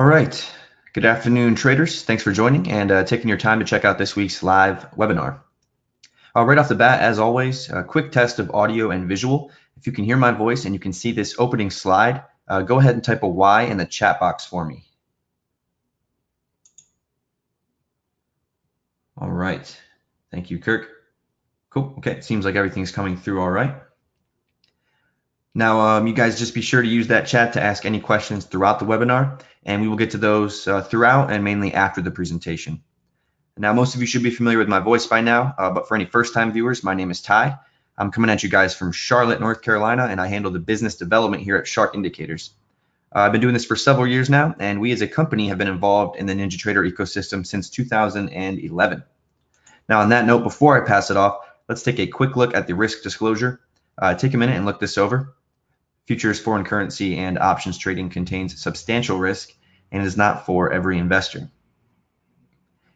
All right, good afternoon, traders. Thanks for joining and taking your time to check out this week's live webinar. Right off the bat, as always, a quick test of audio and visual. If you can hear my voice and you can see this opening slide, go ahead and type a Y in the chat box for me. All right, thank you, Kirk. Cool, okay, it seems like everything's coming through all right. Now, you guys just be sure to use that chat to ask any questions throughout the webinar, and we will get to those throughout and mainly after the presentation. Now, most of you should be familiar with my voice by now, but for any first-time viewers, my name is Ty. I'm coming at you guys from Charlotte, North Carolina, and I handle the business development here at Shark Indicators. I've been doing this for several years now, and we as a company have been involved in the NinjaTrader ecosystem since 2011. Now, on that note, before I pass it off, let's take a quick look at the risk disclosure. Take a minute and look this over. Futures, foreign currency, and options trading contains substantial risk and is not for every investor.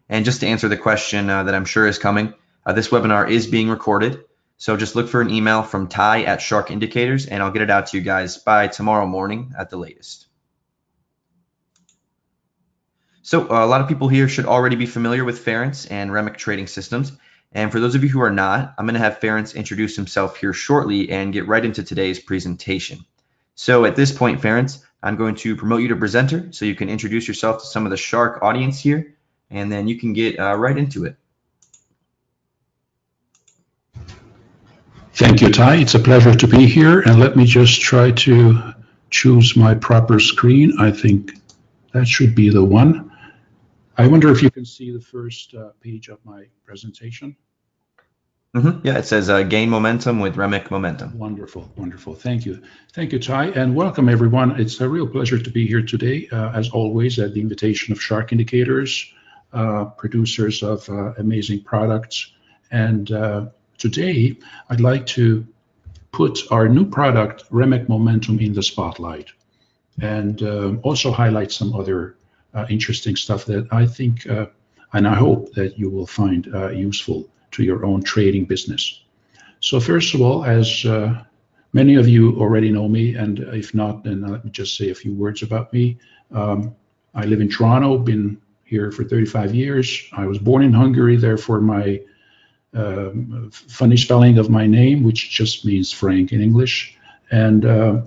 And just to answer the question that I'm sure is coming, this webinar is being recorded. So just look for an email from Ty at Shark Indicators, and I'll get it out to you guys by tomorrow morning at the latest. So a lot of people here should already be familiar with Ferenc and Remek Trading Systems. And for those of you who are not, I'm going to have Ferenc introduce himself here shortly and get right into today's presentation. So at this point, Ferenc, I'm going to promote you to presenter so you can introduce yourself to some of the Shark audience here, and then you can get right into it. Thank you, Ty. It's a pleasure to be here. And let me just try to choose my proper screen. I think that should be the one. I wonder if you can see the first page of my presentation. Yeah, it says Gain Momentum with Remek Momentum. Wonderful, wonderful. Thank you. Thank you, Ty, and welcome, everyone. It's a real pleasure to be here today, as always, at the invitation of Shark Indicators, producers of amazing products. And today, I'd like to put our new product, Remek Momentum, in the spotlight and also highlight some other interesting stuff that I think and I hope that you will find useful to your own trading business. So first of all, as many of you already know me, and if not, then let me just say a few words about me. I live in Toronto, been here for 35 years. I was born in Hungary, therefore my funny spelling of my name, which just means Frank in English. And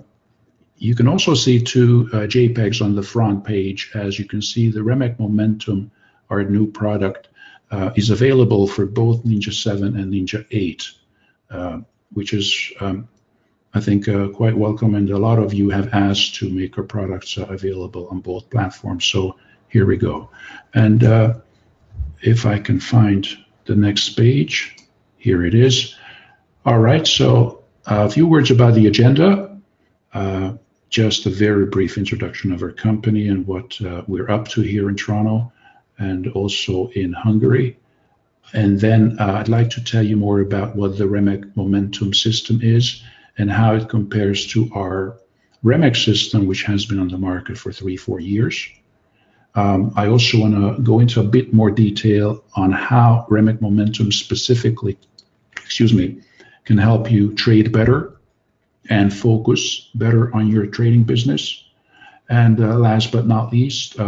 you can also see two JPEGs on the front page. As you can see, the Remek Momentum, our new product, is available for both NinjaTrader and NinjaTrader 8, which is, I think, quite welcome. And a lot of you have asked to make our products available on both platforms. So here we go. And if I can find the next page, here it is. All right, so a few words about the agenda. Just a very brief introduction of our company and what we're up to here in Toronto and also in Hungary. And then I'd like to tell you more about what the Remek Momentum system is and how it compares to our Remek system, which has been on the market for 3-4 years. I also want to go into a bit more detail on how Remek Momentum specifically, can help you trade better and focus better on your trading business. And last but not least,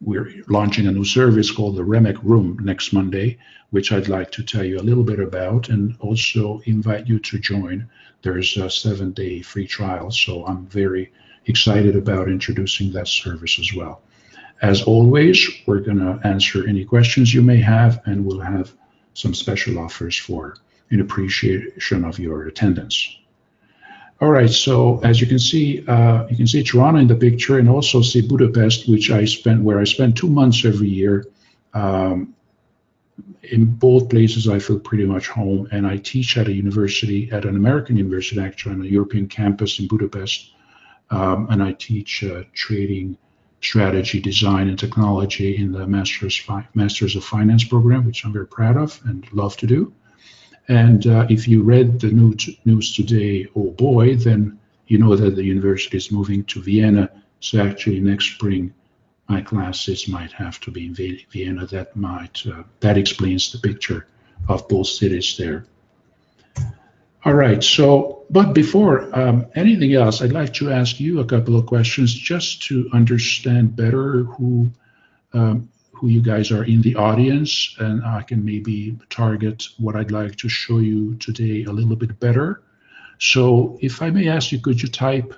we're launching a new service called the Remek Room next Monday, which I'd like to tell you a little bit about and also invite you to join. There's a 7-day free trial, so I'm very excited about introducing that service as well. As always, we're gonna answer any questions you may have, and we'll have some special offers for in appreciation of your attendance. All right, so as you can see Toronto in the picture and also see Budapest, which I spent 2 months every year. In both places, I feel pretty much home, and I teach at a university, at an American university, actually, on a European campus in Budapest. And I teach trading strategy, design, and technology in the Masters of Finance program, which I'm very proud of and love to do. And if you read the news today, oh boy, then you know that the university is moving to Vienna. So actually next spring, my classes might have to be in Vienna. That might, that explains the picture of both cities there. All right, so, but before anything else, I'd like to ask you a couple of questions just to understand better who you guys are in the audience, and I can maybe target what I'd like to show you today a little bit better. So if I may ask you, could you type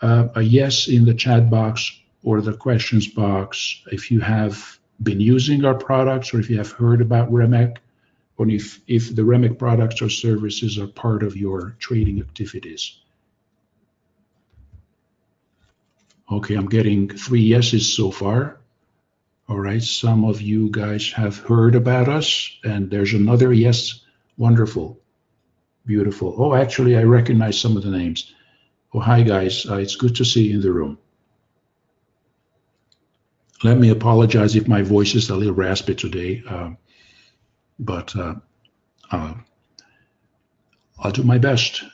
a yes in the chat box or the questions box if you have been using our products or if you have heard about Remek, or if the Remek products or services are part of your trading activities? Okay, I'm getting 3 yeses so far. All right, some of you guys have heard about us, and there's another yes. Wonderful, beautiful. Oh, actually, I recognize some of the names. Oh, hi guys, it's good to see you in the room. Let me apologize if my voice is a little raspy today. But I'll do my best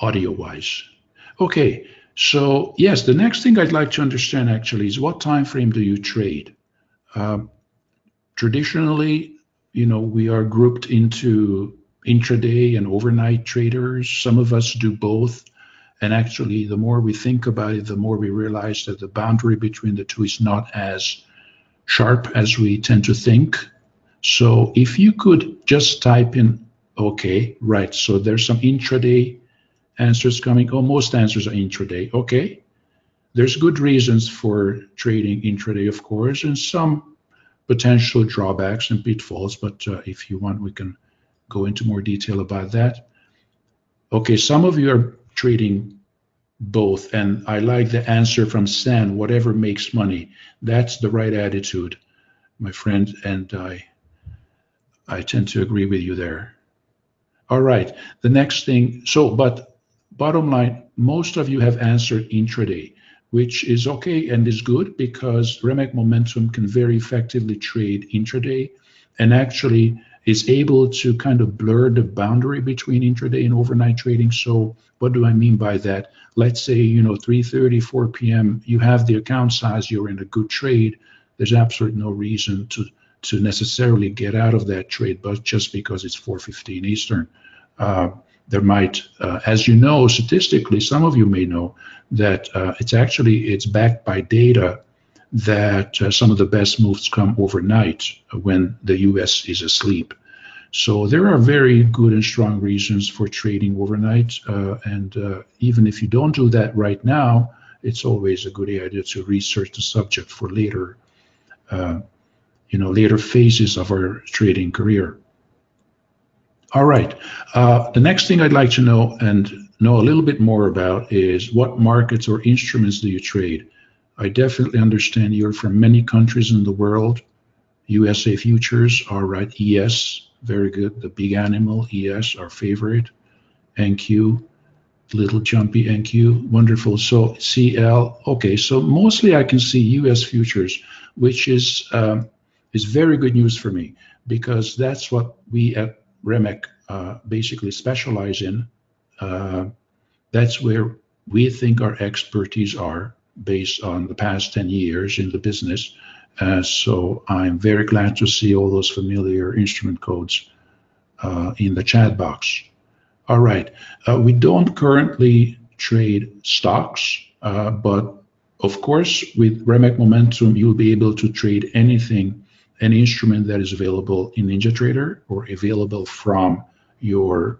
audio-wise. Okay, so yes, the next thing I'd like to understand actually is what time frame do you trade? Traditionally, you know, we are grouped into intraday and overnight traders. Some of us do both. And actually, the more we think about it, the more we realize that the boundary between the two is not as sharp as we tend to think. So if you could just type in, okay, right, so there's some intraday answers coming. Oh, most answers are intraday. Okay, there's good reasons for trading intraday, of course, and some potential drawbacks and pitfalls, but if you want, we can go into more detail about that. Okay, some of you are trading both, and I like the answer from San, whatever makes money. That's the right attitude, my friend, and I tend to agree with you there. All right, the next thing, so, but bottom line, most of you have answered intraday, which is okay and is good because Remek Momentum can very effectively trade intraday and actually is able to kind of blur the boundary between intraday and overnight trading. So what do I mean by that? Let's say, you know, 3:30, 4 p.m., you have the account size, you're in a good trade. There's absolutely no reason to necessarily get out of that trade, but just because it's 4:15 Eastern. There might, as you know, statistically, some of you may know that it's backed by data that some of the best moves come overnight when the U.S. is asleep. So there are very good and strong reasons for trading overnight. And even if you don't do that right now, it's always a good idea to research the subject for later, later phases of our trading career. All right, the next thing I'd like to know and know a little bit more about is what markets or instruments do you trade? I definitely understand you're from many countries in the world. USA futures, all right, ES, very good. The big animal, ES, our favorite. NQ, little jumpy NQ, wonderful. So CL, okay, so mostly I can see US futures, which is very good news for me because that's what we at Remek basically specialize in. That's where we think our expertise are, based on the past 10 years in the business. So I'm very glad to see all those familiar instrument codes in the chat box. All right, we don't currently trade stocks, but of course with Remek Momentum, you'll be able to trade anything, any instrument that is available in NinjaTrader or available from your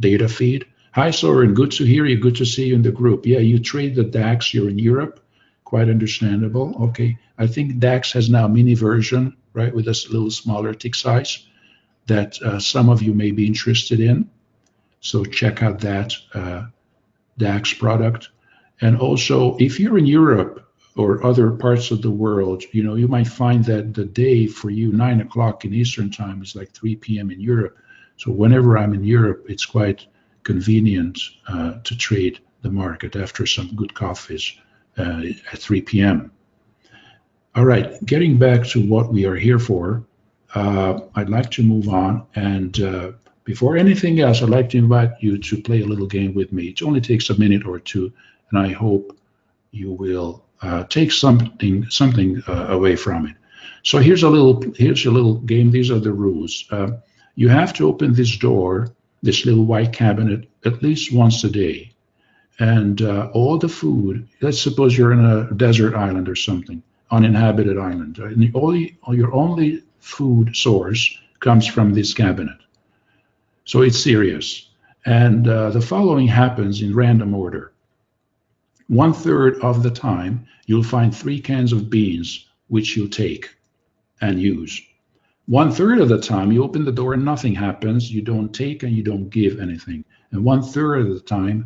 data feed. Hi, Soren, good to hear you, good to see you in the group. Yeah, you trade the DAX, you're in Europe, quite understandable. Okay, I think DAX has now a mini version, right, with a little smaller tick size that some of you may be interested in. So check out that DAX product. And also, if you're in Europe or other parts of the world, you know, you might find that the day for you, 9 o'clock in Eastern time is like 3 p.m. in Europe. So whenever I'm in Europe, it's quite convenient to trade the market after some good coffees at 3 p.m. All right, getting back to what we are here for, I'd like to move on. And before anything else, I'd like to invite you to play a little game with me. It only takes a minute or two, and I hope you will take something away from it. So here's a little game. These are the rules. You have to open this door, this little white cabinet, at least once a day. And all the food, let's suppose you're in a desert island or something, uninhabited island, and your only food source comes from this cabinet. So it's serious. And the following happens in random order. 1/3 of the time, you'll find 3 cans of beans, which you take and use. 1/3 of the time, you open the door and nothing happens. You don't take and you don't give anything. And 1/3 of the time,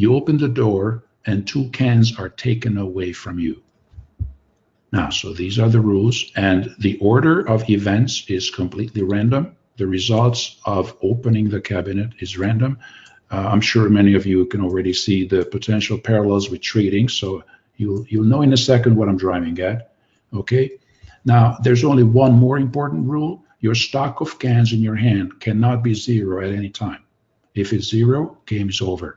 you open the door and 2 cans are taken away from you. Now, so these are the rules, and the order of events is completely random. The results of opening the cabinet is random. I'm sure many of you can already see the potential parallels with trading, so you'll know in a second what I'm driving at. Okay. Now, there's only one more important rule. Your stock of cans in your hand cannot be zero at any time. If it's zero, game's over.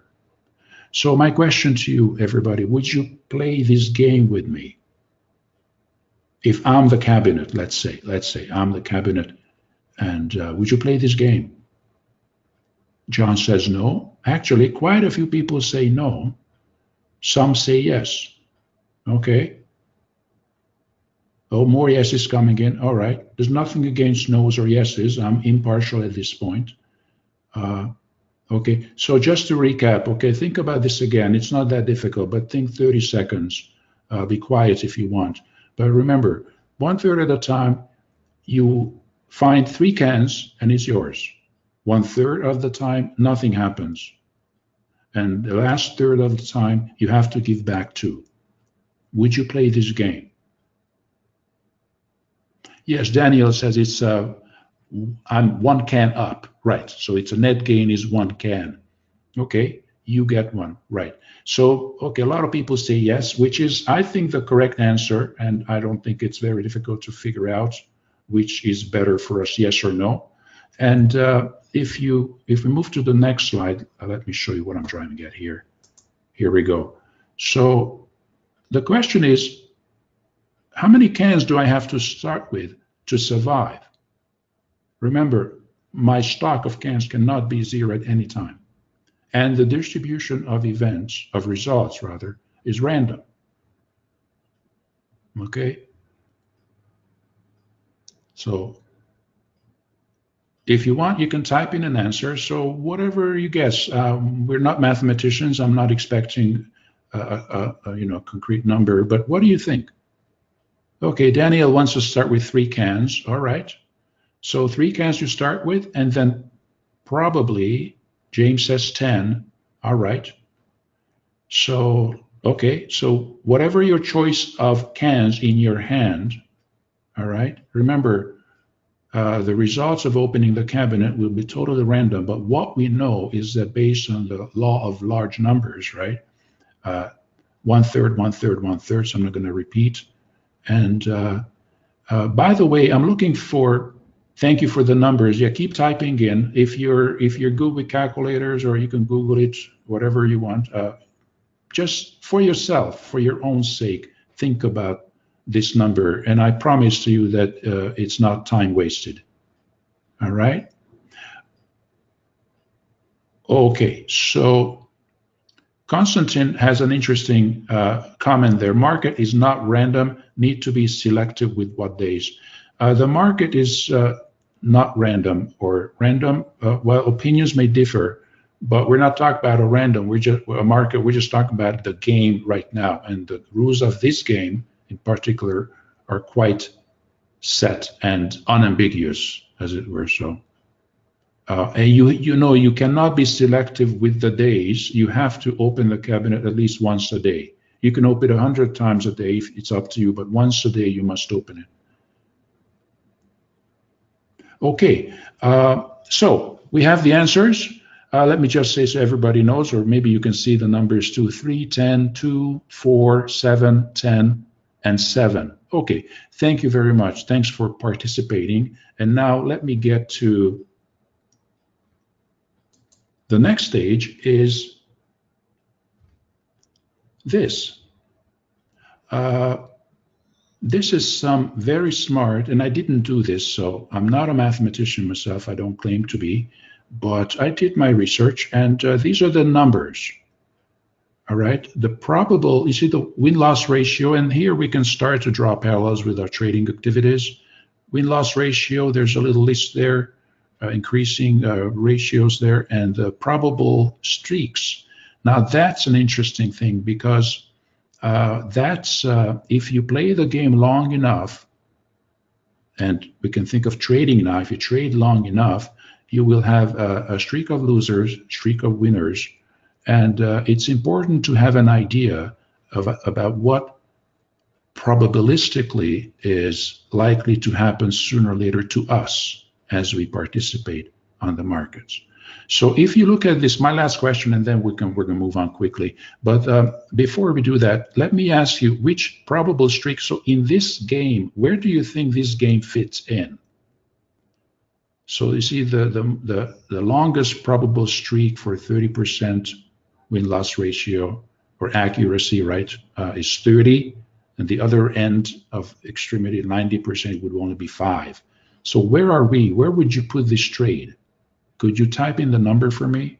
So my question to you, everybody, would you play this game with me? If I'm the cabinet, let's say I'm the cabinet, and would you play this game? John says no. Actually, quite a few people say no. Some say yes. Okay. Oh, more yeses coming in. All right. There's nothing against no's or yeses. I'm impartial at this point. Okay. So just to recap, okay, think about this again. It's not that difficult, but think 30 seconds. Be quiet if you want. But remember, 1/3 of the time, you find 3 cans and it's yours. 1/3 of the time, nothing happens. And the last third of the time, you have to give back 2. Would you play this game? Yes, Daniel says it's I'm 1 can up. Right, so it's a net gain is 1 can. Okay, you get 1, right. So, okay, a lot of people say yes, which is, I think, the correct answer, and I don't think it's very difficult to figure out which is better for us, yes or no. And if we move to the next slide, let me show you what I'm trying to get here. Here we go. So the question is, how many cans do I have to start with to survive? Remember, my stock of cans cannot be zero at any time. And the distribution of events, of results rather, is random. Okay? So if you want, you can type in an answer. So whatever you guess, we're not mathematicians. I'm not expecting a concrete number, but what do you think? Okay, Daniel wants to start with 3 cans. All right. So 3 cans you start with, and then probably James says 10. All right. So, okay. So whatever your choice of cans in your hand, all right, remember, the results of opening the cabinet will be totally random, but what we know is that based on the law of large numbers, right? 1/3, 1/3, 1/3, so I'm not going to repeat. And by the way, I'm looking for, thank you for the numbers. Yeah, keep typing in. If you're good with calculators, or you can Google it, whatever you want, just for yourself, for your own sake, think about this number, and I promise to you that it's not time wasted. All right. Okay, so Konstantin has an interesting comment there. Market is not random, need to be selective with what days. The market is not random or random. Well, opinions may differ, but we're not talking about a random. We're just talking about the game right now, and the rules of this game in particular are quite set and unambiguous, as it were. So and you cannot be selective with the days. You have to open the cabinet at least once a day. You can open 100 times a day, if it's up to you, but once a day you must open it. Okay, so we have the answers. Let me just say so everybody knows, or maybe you can see the numbers 2, 3, 10, 2, 4, 7, 10, and 7. Okay, thank you very much. Thanks for participating. And now let me get to the next stage, is this. this is some very smart, and I didn't do this, so I'm not a mathematician myself, I don't claim to be, but I did my research, and these are the numbers. All right, the probable, you see the win-loss ratio, and here we can start to draw parallels with our trading activities. Win-loss ratio, there's a little list there, increasing ratios there, and the probable streaks. Now that's an interesting thing, because that's, if you play the game long enough, and we can think of trading now, if you trade long enough, you will have a streak of losers, streak of winners, and it's important to have an idea of, about what probabilistically is likely to happen sooner or later to us as we participate on the markets. So if you look at this, my last question, and then we're going to move on quickly. But before we do that, let me ask you which probable streak. So in this game, where do you think this game fits in? So you see the longest probable streak for 30% win-loss ratio or accuracy, right, is 30, and the other end of extremity, 90%, would only be 5. So where are we? Where would you put this trade? Could you type in the number for me?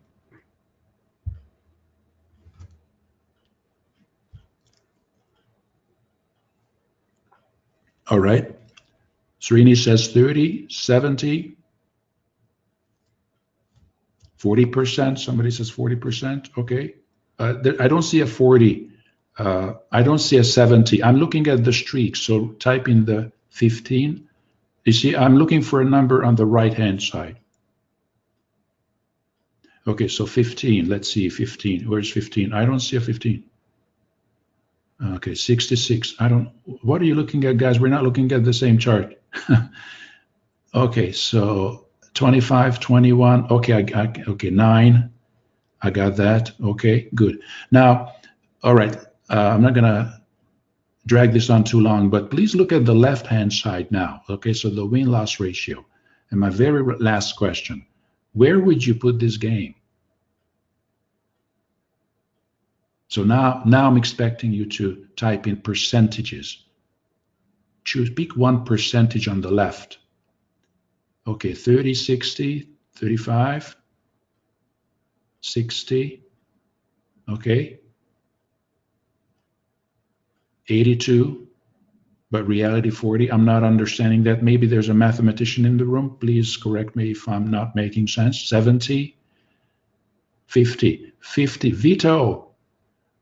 All right. Srini says 30, 70, 40%. Somebody says 40%. Okay. I don't see a 40. I don't see a 70. I'm looking at the streak. So type in the 15. You see, I'm looking for a number on the right-hand side. Okay, so 15, let's see, 15, where's 15? I don't see a 15. Okay, 66, I don't, what are you looking at, guys? We're not looking at the same chart. Okay, so 25, 21, okay, okay, 9, I got that, okay, good. Now, all right, I'm not gonna drag this on too long, but please look at the left-hand side now, okay, so the win-loss ratio. And my very last question, where would you put this game? So now I'm expecting you to type in percentages. Choose, pick one percentage on the left. Okay, 30, 60, 35, 60, okay, 82, but reality 40, I'm not understanding that. Maybe there's a mathematician in the room. Please correct me if I'm not making sense. 70, 50, 50. Vito,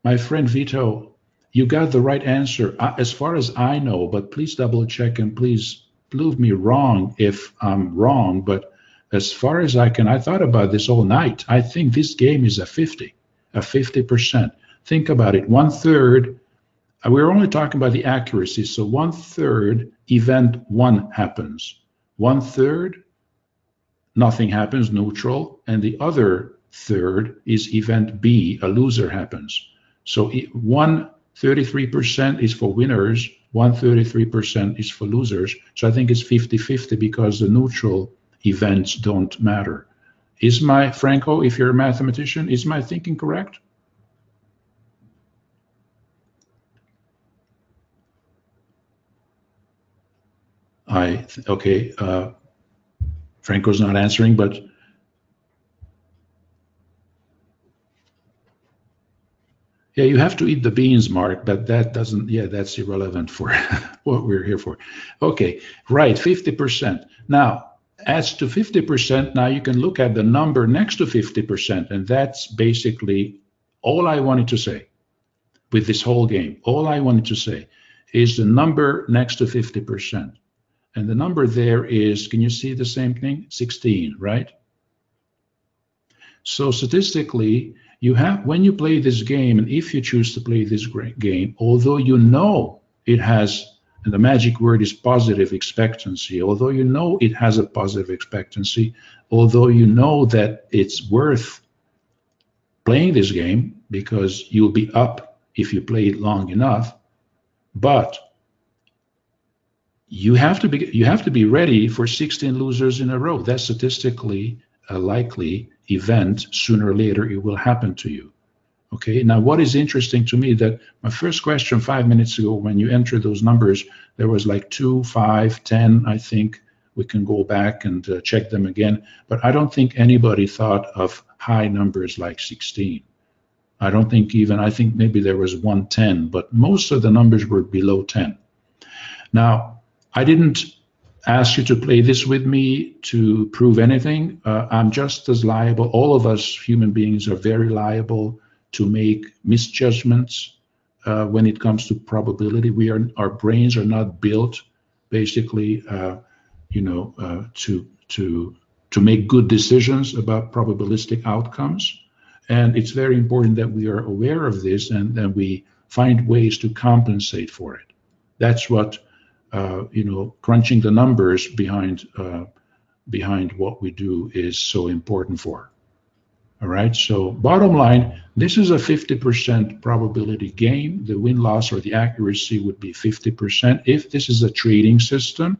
my friend Vito, you got the right answer as far as I know, but please double check and please prove me wrong if I'm wrong. But as far as I can, I thought about this all night. I think this game is a 50%. Think about it, 1/3. We're only talking about the accuracy, so 1/3 event 1 happens, 1/3 nothing happens, neutral, and the other 1/3 is event B, a loser happens. So 133% is for winners, 133% is for losers, so I think it's 50-50 because the neutral events don't matter. Is my, Franco, if you're a mathematician, is my thinking correct? Okay, Franco's not answering, but yeah, you have to eat the beans, Mark, but that doesn't, yeah, that's irrelevant for what we're here for. Okay, right, 50%. Now, as to 50%, now you can look at the number next to 50%, and that's basically all I wanted to say with this whole game. All I wanted to say is the number next to 50%. And the number there is, can you see the same thing? 16, right? So statistically, you have, when you play this game, and if you choose to play this game, although you know it has, and the magic word is positive expectancy, although you know it has a positive expectancy, although you know that it's worth playing this game because you'll be up if you play it long enough, but you have to be ready for 16 losers in a row. That's statistically a likely event. Sooner or later, it will happen to you. Okay, now what is interesting to me that my first question 5 minutes ago, when you entered those numbers, there was like 2, 5, 10, I think. We can go back and check them again, but I don't think anybody thought of high numbers like 16. I don't think even, I think maybe there was 110, but most of the numbers were below 10. Now, I didn't ask you to play this with me to prove anything. I'm just as liable, all of us human beings are very liable to make misjudgments when it comes to probability. We are, our brains are not built basically to make good decisions about probabilistic outcomes. And it's very important that we are aware of this and that we find ways to compensate for it. That's what, crunching the numbers behind what we do is so important for. All right, so bottom line, this is a 50% probability game. The win-loss or the accuracy would be 50%. If this is a trading system,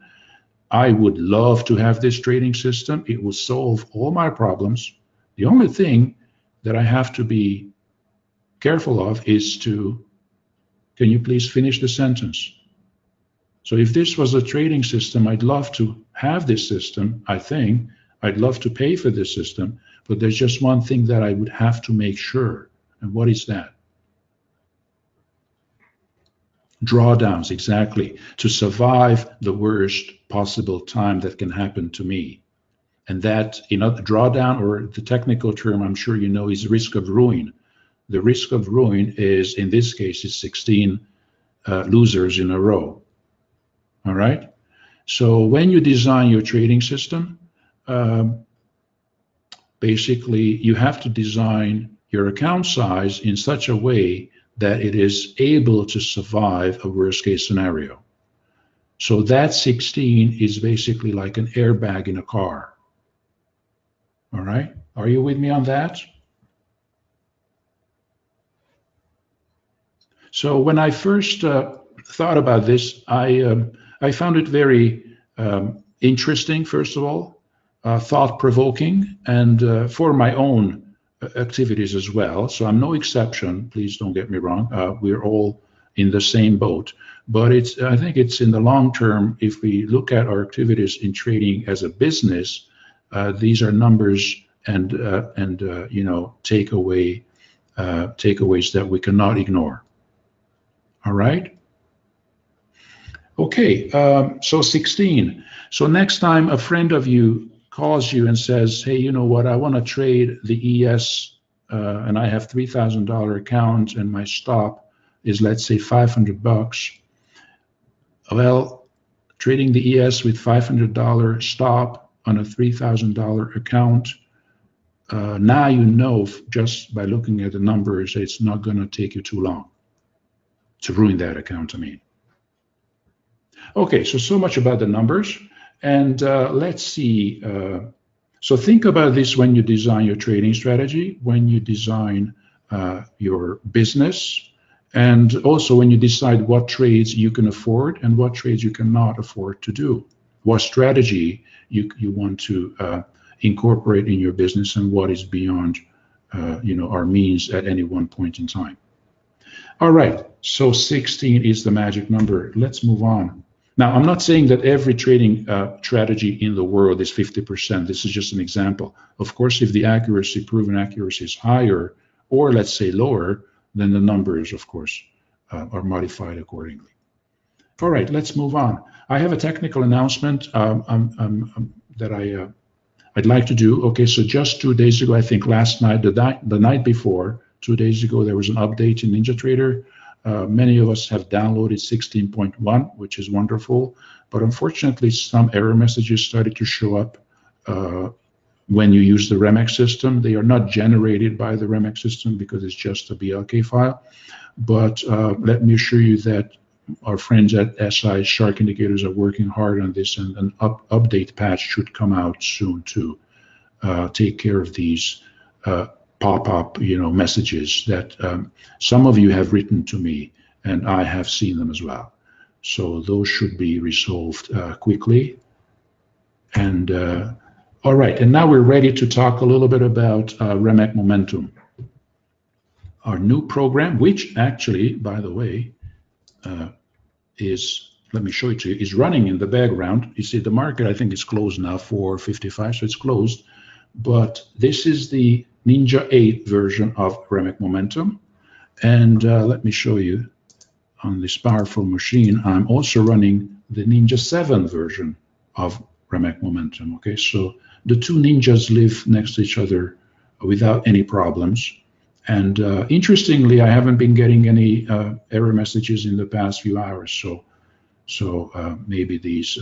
I would love to have this trading system. It will solve all my problems. The only thing that I have to be careful of is to, can you please finish the sentence? So if this was a trading system, I'd love to have this system, I think. I'd love to pay for this system, but there's just one thing that I would have to make sure. And what is that? Drawdowns, exactly, to survive the worst possible time that can happen to me. And that, the drawdown, or the technical term I'm sure you know, is risk of ruin. The risk of ruin is, in this case, is 16 losers in a row. All right? So when you design your trading system, basically you have to design your account size in such a way that it is able to survive a worst-case scenario. So that 16 is basically like an airbag in a car. All right? Are you with me on that? So when I first thought about this, I found it very interesting, first of all, thought-provoking, and for my own activities as well. So I'm no exception, please don't get me wrong. We're all in the same boat. But it's, I think it's in the long term, if we look at our activities in trading as a business, these are numbers and takeaways that we cannot ignore. All right? Okay, so 16. So next time a friend of you calls you and says, hey, you know what, I want to trade the ES and I have $3,000 account and my stop is, let's say, $500. Well, trading the ES with $500 stop on a $3,000 account, now you know just by looking at the numbers, it's not going to take you too long to ruin that account, I mean. Okay, so much about the numbers. And let's see, so think about this when you design your trading strategy, when you design your business, and also when you decide what trades you can afford and what trades you cannot afford to do, what strategy you want to incorporate in your business and what is beyond our means at any one point in time. All right, so 16 is the magic number. Let's move on. Now, I'm not saying that every trading strategy in the world is 50%. This is just an example. Of course, if the proven accuracy is higher, or let's say lower, then the numbers, of course, are modified accordingly. All right, let's move on. I have a technical announcement that I'd like to do. Okay, so just 2 days ago, I think last night, the night before, 2 days ago, there was an update in NinjaTrader. Many of us have downloaded 16.1, which is wonderful, but unfortunately some error messages started to show up when you use the Remek system. They are not generated by the Remek system because it's just a BLK file, but let me assure you that our friends at SI Shark Indicators are working hard on this, and an update patch should come out soon to take care of these pop-up, messages that some of you have written to me, and I have seen them as well. So those should be resolved quickly. And all right, and now we're ready to talk a little bit about Remek Momentum. our new program, which actually, by the way, is, let me show it to you, is running in the background. You see the market, I think, is closed now for 55, so it's closed. But this is the Ninja 8 version of Remek Momentum. And let me show you on this powerful machine, I'm also running the Ninja 7 version of Remek Momentum. Okay, so the two Ninjas live next to each other without any problems. And interestingly, I haven't been getting any error messages in the past few hours. So maybe these,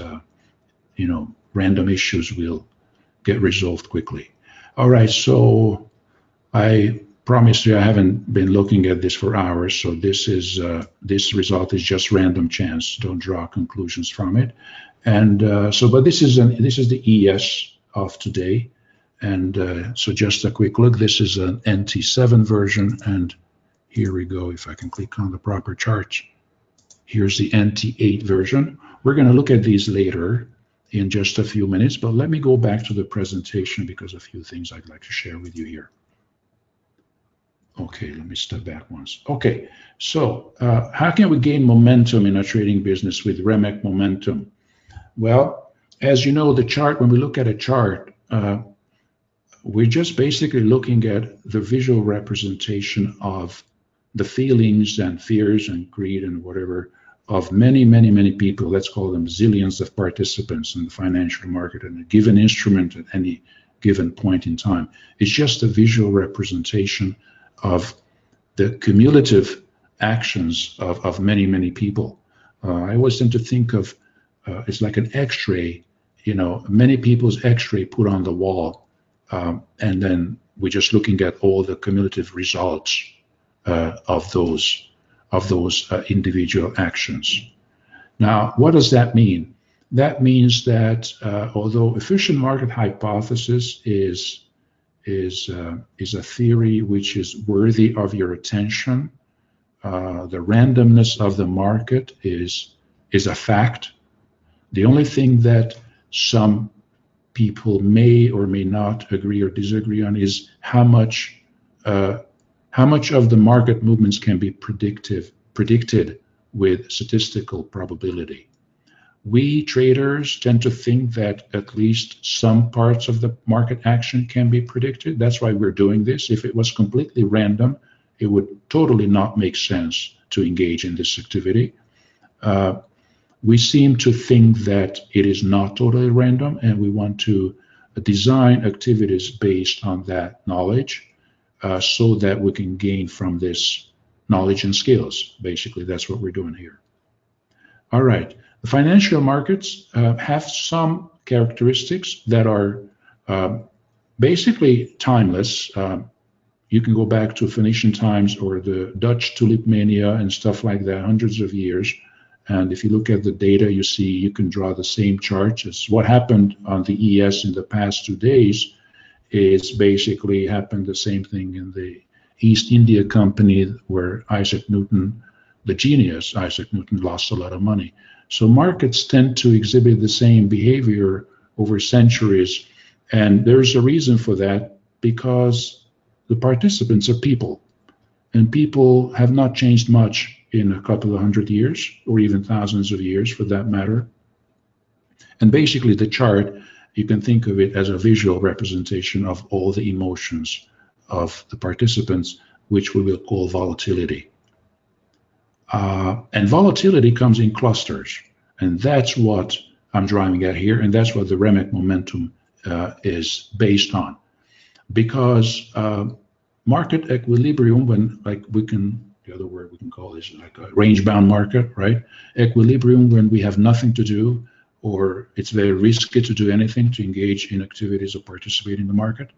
you know, random issues will get resolved quickly. All right, so I promise you I haven't been looking at this for hours, so this is this result is just random chance. Don't draw conclusions from it. And so, but this is the ES of today. And so just a quick look, this is an NT7 version, and here we go. If I can click on the proper chart, here's the NT8 version. We're going to look at these later in just a few minutes, but let me go back to the presentation because a few things I'd like to share with you here. Okay, let me step back once. Okay, so how can we gain momentum in our trading business with Remek Momentum? Well, as you know, the chart, when we look at a chart, we're just basically looking at the visual representation of the feelings and fears and greed and whatever of many, many, many people. Let's call them zillions of participants in the financial market and a given instrument at any given point in time. It's just a visual representation of the cumulative actions of many, many people. I always tend to think of it's like an X-ray, you know, many people's X-ray put on the wall, and then we're just looking at all the cumulative results of those individual actions. Now, what does that mean? That means that although efficient market hypothesis is a theory which is worthy of your attention, the randomness of the market is a fact. The only thing that some people may or may not agree or disagree on is how much of the market movements can be predicted with statistical probability. We traders tend to think that at least some parts of the market action can be predicted. That's why we're doing this. If it was completely random, it would totally not make sense to engage in this activity. We seem to think that it is not totally random, and we want to design activities based on that knowledge. So that we can gain from this knowledge and skills. Basically, that's what we're doing here. All right, the financial markets have some characteristics that are basically timeless. You can go back to Phoenician times or the Dutch tulip mania and stuff like that, hundreds of years. And if you look at the data, you see you can draw the same charts as what happened on the ES in the past 2 days. It's basically happened the same thing in the East India Company where Isaac Newton, the genius Isaac Newton, lost a lot of money. So markets tend to exhibit the same behavior over centuries, and there's a reason for that, because the participants are people, and people have not changed much in a couple of hundred years or even thousands of years for that matter. And basically the chart, you can think of it as a visual representation of all the emotions of the participants, which we will call volatility. And volatility comes in clusters. And that's what I'm driving at here. And that's what the Remek Momentum is based on. Because market equilibrium, when like we can, the other word we can call is like a range-bound market, right? Equilibrium, when we have nothing to do, or it's very risky to do anything, to engage in activities or participate in the market,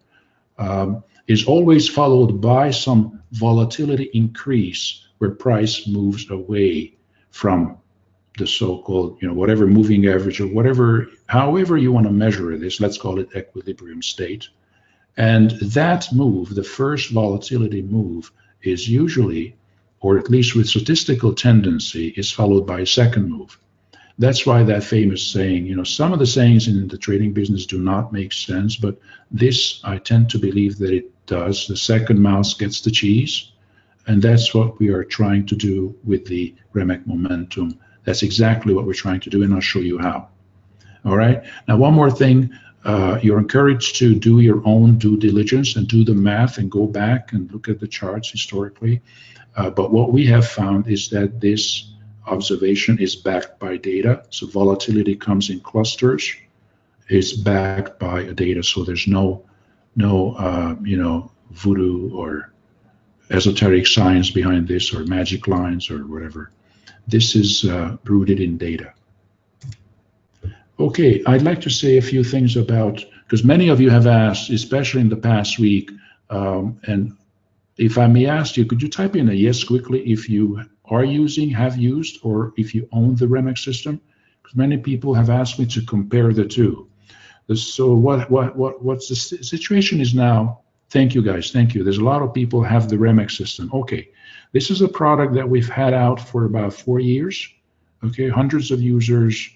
is always followed by some volatility increase where price moves away from the so-called, you know, whatever moving average or whatever, however you want to measure this, let's call it equilibrium state. And that move, the first volatility move, is usually, or at least with statistical tendency, is followed by a second move. That's why that famous saying, you know, some of the sayings in the trading business do not make sense, but this, I tend to believe that it does. The second mouse gets the cheese. And that's what we are trying to do with the Remek Momentum. That's exactly what we're trying to do, and I'll show you how. All right, now one more thing. You're encouraged to do your own due diligence and do the math and go back and look at the charts historically. But what we have found is that this observation is backed by data. So volatility comes in clusters. It's backed by a data. So there's no you know, voodoo or esoteric science behind this, or magic lines or whatever. This is rooted in data. Okay, I'd like to say a few things about, because many of you have asked, especially in the past week, and if I may ask you, could you type in a yes quickly if you are using, have used, or if you own the Remek system? Because many people have asked me to compare the two. So what's the situation is now? Thank you guys, thank you. There's a lot of people have the Remek system. Okay, this is a product that we've had out for about 4 years. Okay, hundreds of users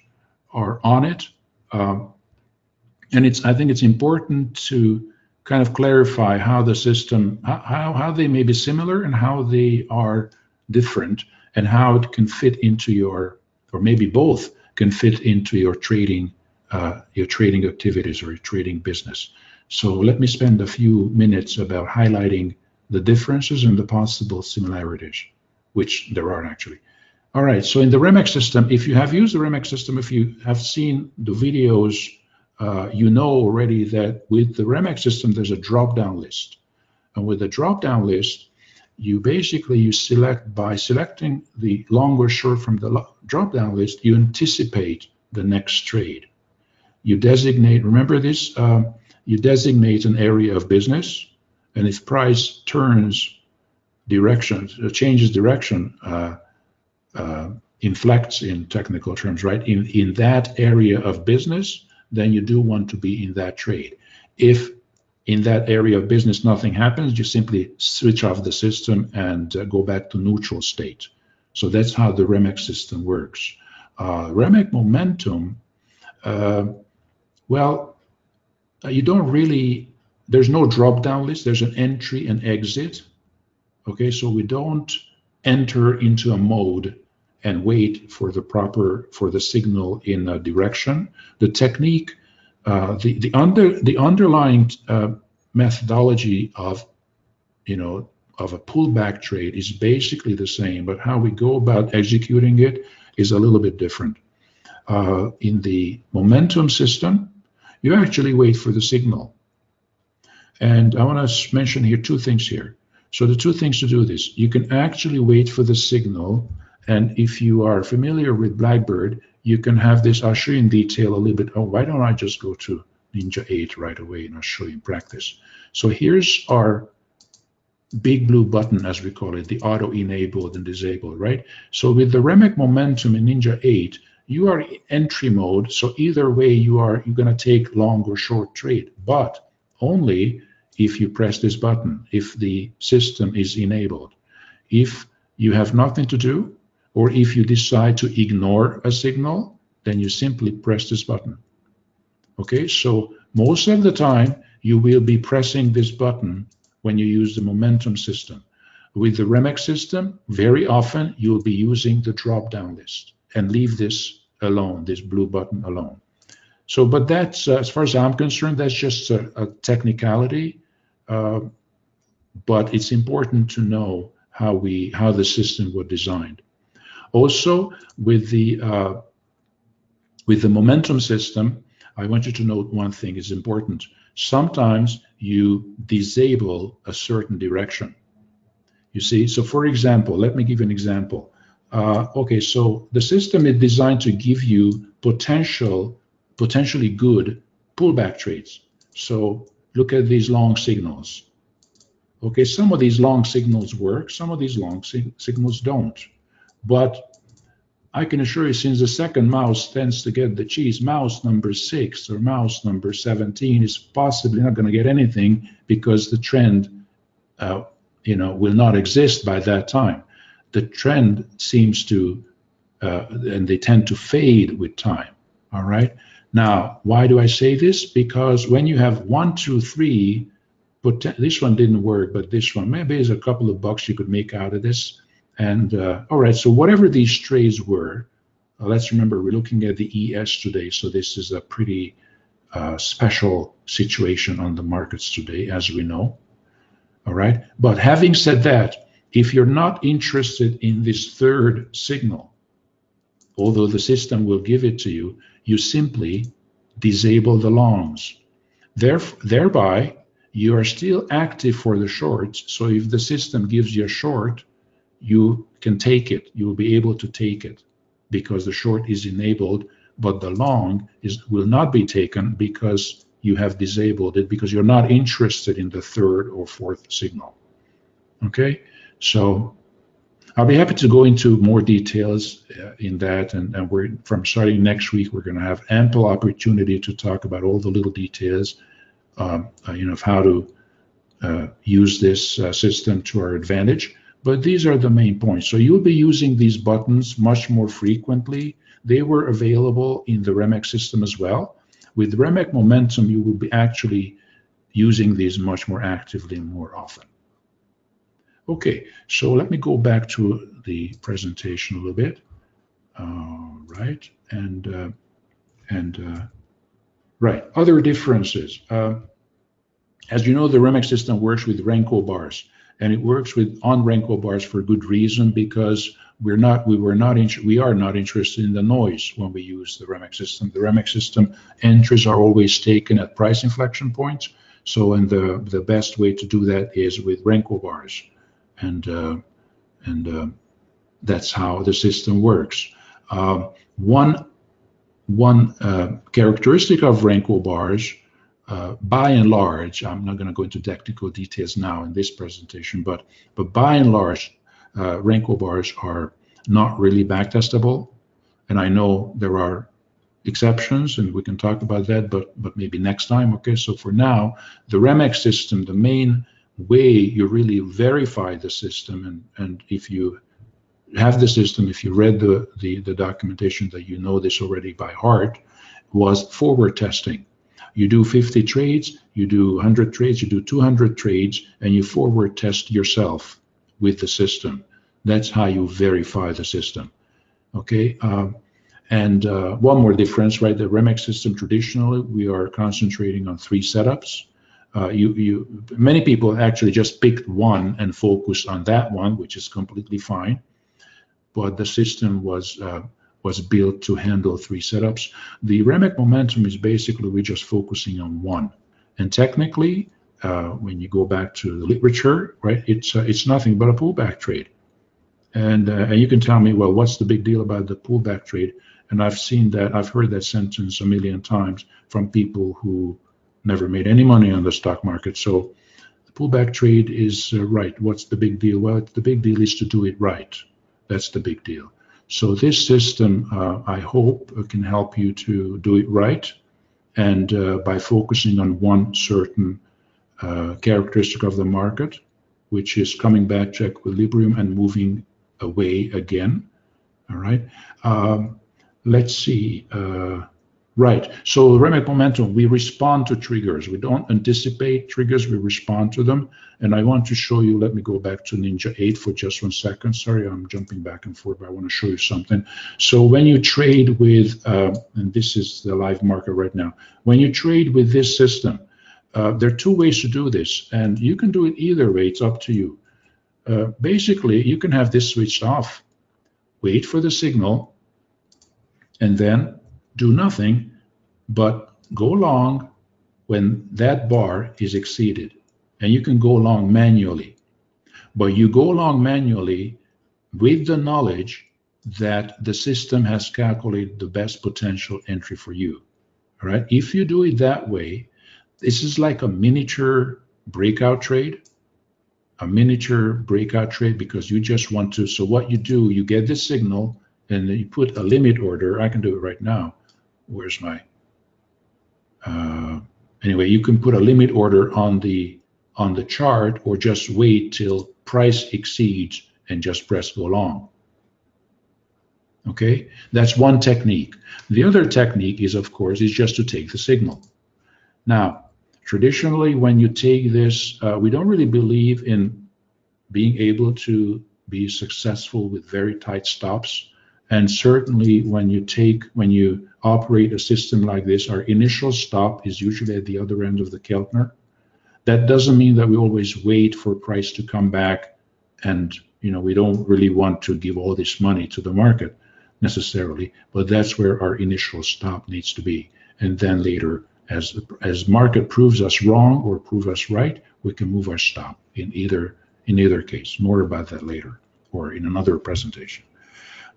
are on it, and it's, I think it's important to kind of clarify how the system, how they may be similar and how they are different, and how it can fit into your, or maybe both can fit into your trading activities or your trading business. So let me spend a few minutes about highlighting the differences and the possible similarities, which there are actually. All right, so in the Remek system, if you have used the Remek system, if you have seen the videos, you know already that with the Remek system, there's a drop-down list. And with the drop-down list, you basically, you select, by selecting the long or short from the drop-down list, you anticipate the next trade. You designate, remember this, you designate an area of business, and if price turns direction, changes direction, inflects in technical terms, right? In that area of business, then you do want to be in that trade. If in that area of business nothing happens, you simply switch off the system and go back to neutral state. So that's how the Remek system works. Remek Momentum, well, you don't really, there's no drop-down list. There's an entry and exit. Okay, so we don't enter into a mode and wait for the proper, for the signal in a direction. The technique, the underlying methodology of, you know, of a pullback trade is basically the same, but how we go about executing it is a little bit different. In the momentum system, you actually wait for the signal. And I want to mention here two things here. So the two things to do this, you can actually wait for the signal, and if you are familiar with Blackbird, you can have this, I'll show you in detail a little bit. Oh, why don't I just go to NinjaTrader right away and I'll show you in practice. So here's our big blue button, as we call it, the auto enabled and disabled, right? So with the Remek Momentum in NinjaTrader, you are in entry mode. So either way you are, you're gonna take long or short trade, but only if you press this button, if the system is enabled. If you have nothing to do, or if you decide to ignore a signal, then you simply press this button. Okay, so most of the time, you will be pressing this button when you use the momentum system. With the Remek system, very often, you'll be using the drop-down list and leave this alone, this blue button alone. So, but that's, as far as I'm concerned, that's just a technicality. But it's important to know how we, how the system was designed. Also, with the momentum system, I want you to note one thing is important. Sometimes you disable a certain direction. You see, so for example, let me give you an example. Okay, so the system is designed to give you potentially good pullback trades. So look at these long signals. Okay, some of these long signals work, some of these long signals don't. But I can assure you, since the second mouse tends to get the cheese, mouse number 6 or mouse number 17 is possibly not going to get anything, because the trend, you know, will not exist by that time. The trend seems to, and they tend to fade with time. All right. Now, why do I say this? Because when you have 1, 2, 3 this one didn't work, but this one, maybe there's a couple of bucks you could make out of this. And all right, so whatever these trades were, let's remember we're looking at the ES today, so this is a pretty special situation on the markets today, as we know. All right, but having said that, if you're not interested in this third signal, although the system will give it to you, you simply disable the longs. Thereby, you are still active for the shorts. So if the system gives you a short, you can take it. You will be able to take it because the short is enabled, but the long will not be taken because you have disabled it, because you're not interested in the third or fourth signal. Okay, so I'll be happy to go into more details in that, and we're from starting next week, we're going to have ample opportunity to talk about all the little details, you know, of how to use this system to our advantage. But these are the main points. So you'll be using these buttons much more frequently. They were available in the Remek system as well. With Remek Momentum, you will be actually using these much more actively and more often. Okay, so let me go back to the presentation a little bit. All right, right, other differences. As you know, the Remek system works with Renko bars, and it works with on Renko bars for good reason, because we are not interested in the noise when we use the Remek system. The Remek system entries are always taken at price inflection points. So, and the best way to do that is with Renko bars. And that's how the system works. One characteristic of Renko bars, by and large, I'm not going to go into technical details now in this presentation, but by and large, Renko bars are not really backtestable. And I know there are exceptions, and we can talk about that, but maybe next time. Okay, so for now, the Remek system, the main way you really verify the system, and if you have the system, if you read the documentation, that you know this already by heart, was forward testing. You do 50 trades, you do 100 trades, you do 200 trades, and you forward test yourself with the system. That's how you verify the system. Okay, and one more difference, right? The Remek system, traditionally, we are concentrating on 3 setups. Many people actually just picked one and focused on that one, which is completely fine. But the system was built to handle 3 setups. The Remek Momentum is basically we're just focusing on one. And technically, when you go back to the literature, right, it's nothing but a pullback trade. And you can tell me, well, what's the big deal about the pullback trade? And I've seen that, I've heard that sentence a million times from people who never made any money on the stock market. So the pullback trade is right. What's the big deal? Well, the big deal is to do it right. That's the big deal. So this system, I hope, can help you to do it right, and by focusing on one certain characteristic of the market, which is coming back to equilibrium and moving away again. All right. Let's see. Right. So Remek Momentum, we respond to triggers. We don't anticipate triggers. We respond to them. And I want to show you, let me go back to Ninja 8 for just one second. Sorry, I'm jumping back and forth, but I want to show you something. So when you trade with, and this is the live market right now, when you trade with this system, there are 2 ways to do this. And you can do it either way. It's up to you. Basically, you can have this switched off, wait for the signal, and then do nothing but go long when that bar is exceeded. And you can go long manually. But you go long manually with the knowledge that the system has calculated the best potential entry for you. All right? If you do it that way, this is like a miniature breakout trade. A miniature breakout trade, because you just want to. So what you do, you get this signal, and then you put a limit order. I can do it right now. Where's my? Anyway, you can put a limit order on the chart, or just wait till price exceeds and just press go long. Okay, that's one technique. The other technique is, of course, just to take the signal. Now, Traditionally, when you take this, we don't really believe in being able to be successful with very tight stops. And certainly when you operate a system like this, our initial stop is usually at the other end of the Keltner. That doesn't mean that we always wait for price to come back, and we don't really want to give all this money to the market necessarily, but that's where our initial stop needs to be. And then later, as market proves us wrong or prove us right, we can move our stop in either case. More about that later or in another presentation.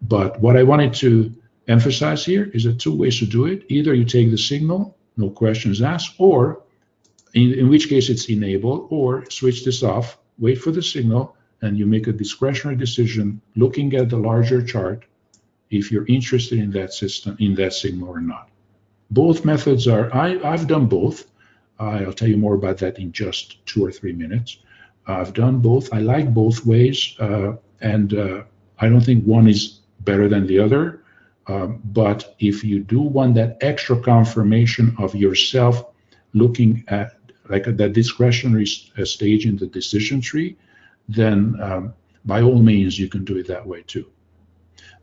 But what I wanted to emphasize here is that two ways to do it. Either you take the signal, no questions asked, or in which case it's enabled, or switch this off, wait for the signal, and you make a discretionary decision looking at the larger chart if you're interested in that system, in that signal or not. Both methods are, I've done both. I'll tell you more about that in just 2 or 3 minutes. I've done both. I like both ways, and I don't think one is better than the other, but if you do want that extra confirmation of yourself looking at that discretionary stage in the decision tree, then by all means you can do it that way too.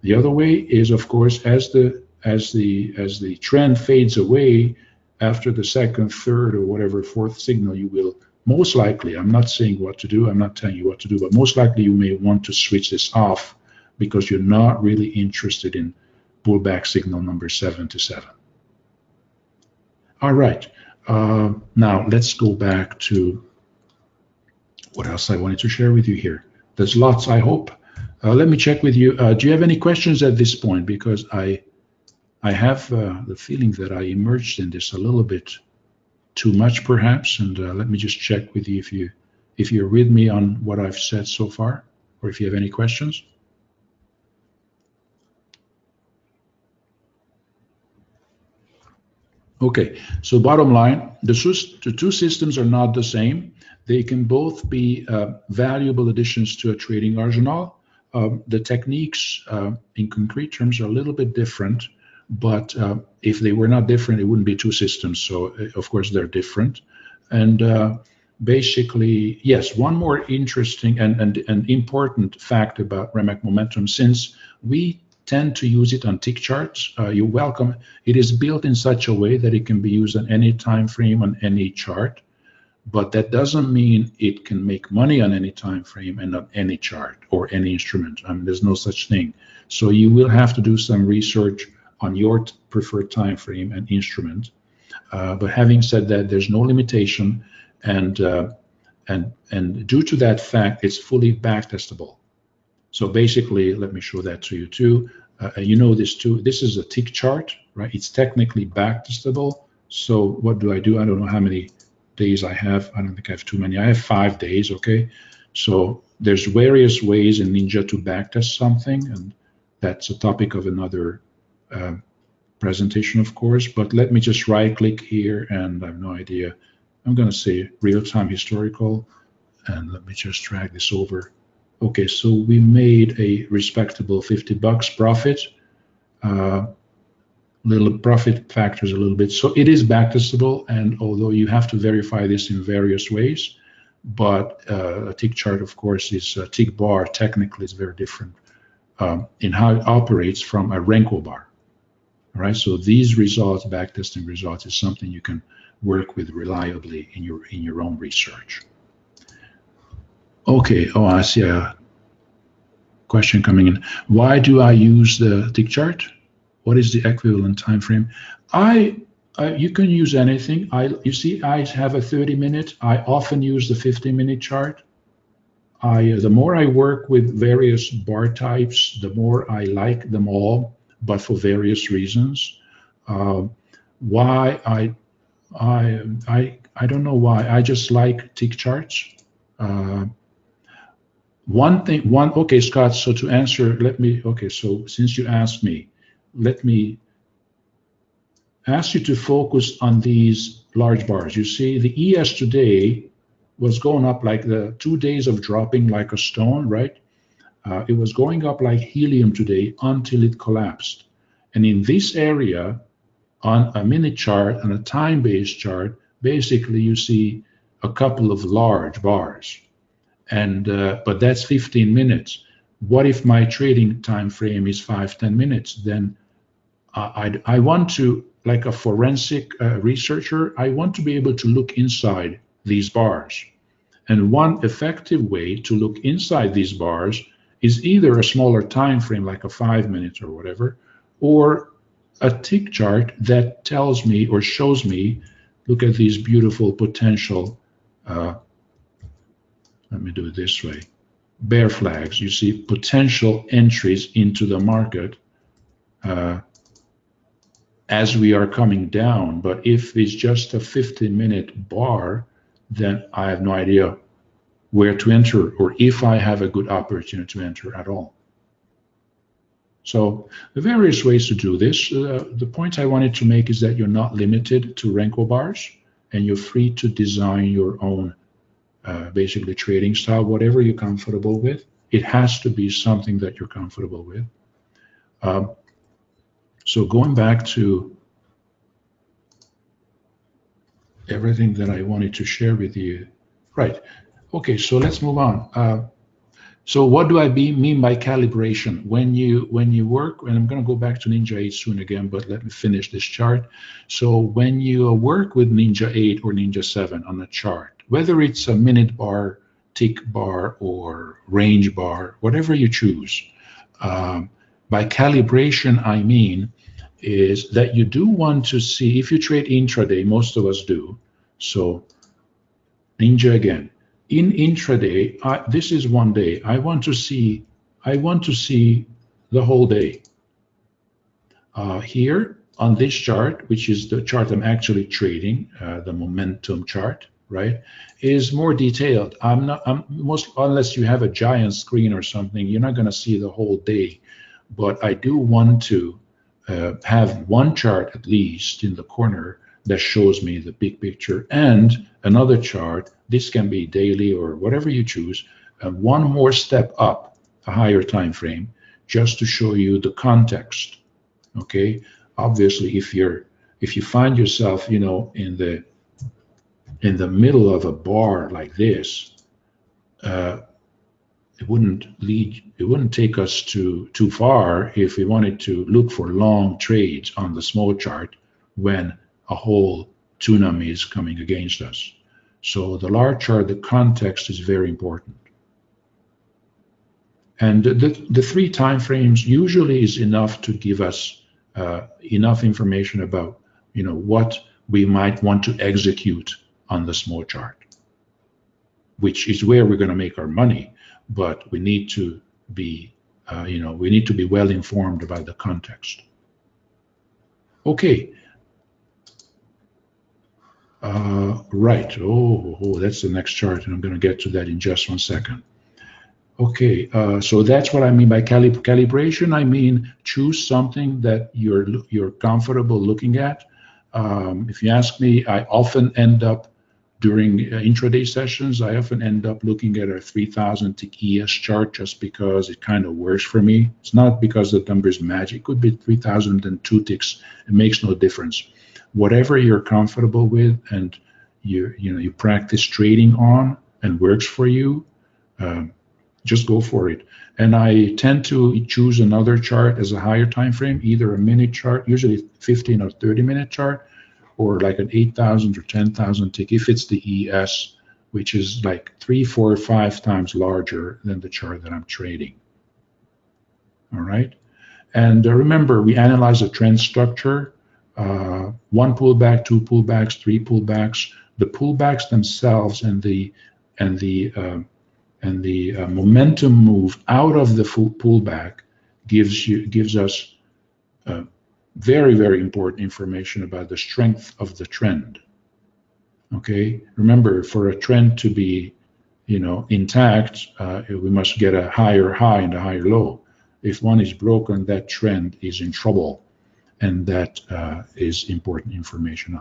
The other way is, of course, as the trend fades away after the second, third, or whatever fourth signal, you will most likely, I'm not saying what to do, I'm not telling you what to do, but most likely you may want to switch this off because you're not really interested in pullback signal number 7 to 7. All right, now let's go back to what else I wanted to share with you here. There's lots, I hope. Let me check with you. Do you have any questions at this point? Because I have the feeling that I emerged in this a little bit too much, perhaps. And let me just check with you if you're with me on what I've said so far, or if you have any questions. Okay, so bottom line, the two systems are not the same. They can both be valuable additions to a trading arsenal. The techniques in concrete terms are a little bit different, but if they were not different, it wouldn't be two systems. So of course they're different. And basically, yes, one more interesting and important fact about Remek Momentum, since we tend to use it on tick charts, you're welcome. It is built in such a way that it can be used on any time frame, on any chart, but that doesn't mean it can make money on any time frame and on any chart or any instrument. I mean, there's no such thing. So you will have to do some research on your preferred time frame and instrument. But having said that, there's no limitation, and due to that fact, it's fully back testable. So basically, let me show that to you too. You know this too. This is a tick chart, right? It's technically back testable. So what do? I don't know how many days I have. I don't think I have too many. I have 5 days, okay? So there's various ways in Ninja to back test something, and that's a topic of another presentation, of course. But let me just right click here, and I have no idea. I'm going to say real-time historical, and let me just drag this over. Okay, so we made a respectable $50 profit. Little profit factors a little bit. So it is back testable, and although you have to verify this in various ways, but a tick chart, of course, is a tick bar. Technically, is very different in how it operates from a Renko bar. All right, so these results, back testing results, is something you can work with reliably in your own research. Okay, oh, I see a question coming in. Why do I use the tick chart? What is the equivalent time frame? You can use anything. You see, I have a 30-minute. I often use the 50-minute chart. The more I work with various bar types, the more I like them all, but for various reasons. Why I don't know why. I just like tick charts. Okay, Scott, so to answer, so since you asked me, let me ask you to focus on these large bars. You see, the ES today was going up like the 2 days of dropping like a stone, right? It was going up like helium today until it collapsed. And in this area, on a minute chart, on a time-based chart, basically you see a couple of large bars, and but that's 15 minutes. What if my trading time frame is 5-10 minutes? Then I want to, like a forensic researcher, I want to be able to look inside these bars. And one effective way to look inside these bars is either a smaller time frame, like a 5 minutes or whatever, or a tick chart that tells me or shows me, look at these beautiful potential, let me do it this way, bear flags. You see potential entries into the market as we are coming down. But if it's just a 15-minute bar, then I have no idea where to enter or if I have a good opportunity to enter at all. So the various ways to do this, the point I wanted to make is that you're not limited to Renko bars, and you're free to design your own basically trading style, whatever you're comfortable with. It has to be something that you're comfortable with. So going back to everything that I wanted to share with you. Right. Okay, so let's move on. So what do I mean by calibration? When you work, and I'm going to go back to Ninja 8 soon again, but let me finish this chart. So when you work with Ninja 8 or Ninja 7 on a chart, whether it's a minute bar, tick bar, or range bar, whatever you choose, by calibration I mean is that you do want to see, if you trade intraday, most of us do, so Ninja again. In intraday, this is one day. I want to see the whole day. Here on this chart, which is the chart I'm actually trading, the momentum chart, right, is more detailed. Unless you have a giant screen or something, you're not going to see the whole day. But I do want to have one chart at least in the corner that shows me the big picture, and another chart, this can be daily or whatever you choose, and one more step up, a higher time frame, just to show you the context. Okay, obviously if you find yourself, you know, in the middle of a bar like this, it wouldn't take us too far if we wanted to look for long trades on the small chart when a whole tsunami is coming against us. So the large chart, the context is very important. And the three time frames usually is enough to give us enough information about, you know, what we might want to execute on the small chart, which is where we're going to make our money. But we need to be, you know, we need to be well informed about the context. Okay. Right. Oh, that's the next chart, and I'm going to get to that in just one second. Okay, so that's what I mean by calibration. I mean, choose something that you're comfortable looking at. If you ask me, I often end up during intraday sessions, I often end up looking at a 3,000 tick ES chart just because it kind of works for me. It's not because the number is magic. It could be 3,002 ticks. It makes no difference. Whatever you're comfortable with and you practice trading on and works for you, just go for it. And I tend to choose another chart as a higher time frame, either a minute chart, usually 15 or 30-minute chart, or like an 8,000 or 10,000 tick if it's the ES, which is like 3, 4, 5 times larger than the chart that I'm trading. All right. And remember, we analyze the trend structure. One pullback, two pullbacks, three pullbacks. The pullbacks themselves and the momentum move out of the full pullback gives us very, very important information about the strength of the trend. Okay, remember, for a trend to be, you know, intact, we must get a higher high and a higher low. If one is broken, that trend is in trouble. And that is important information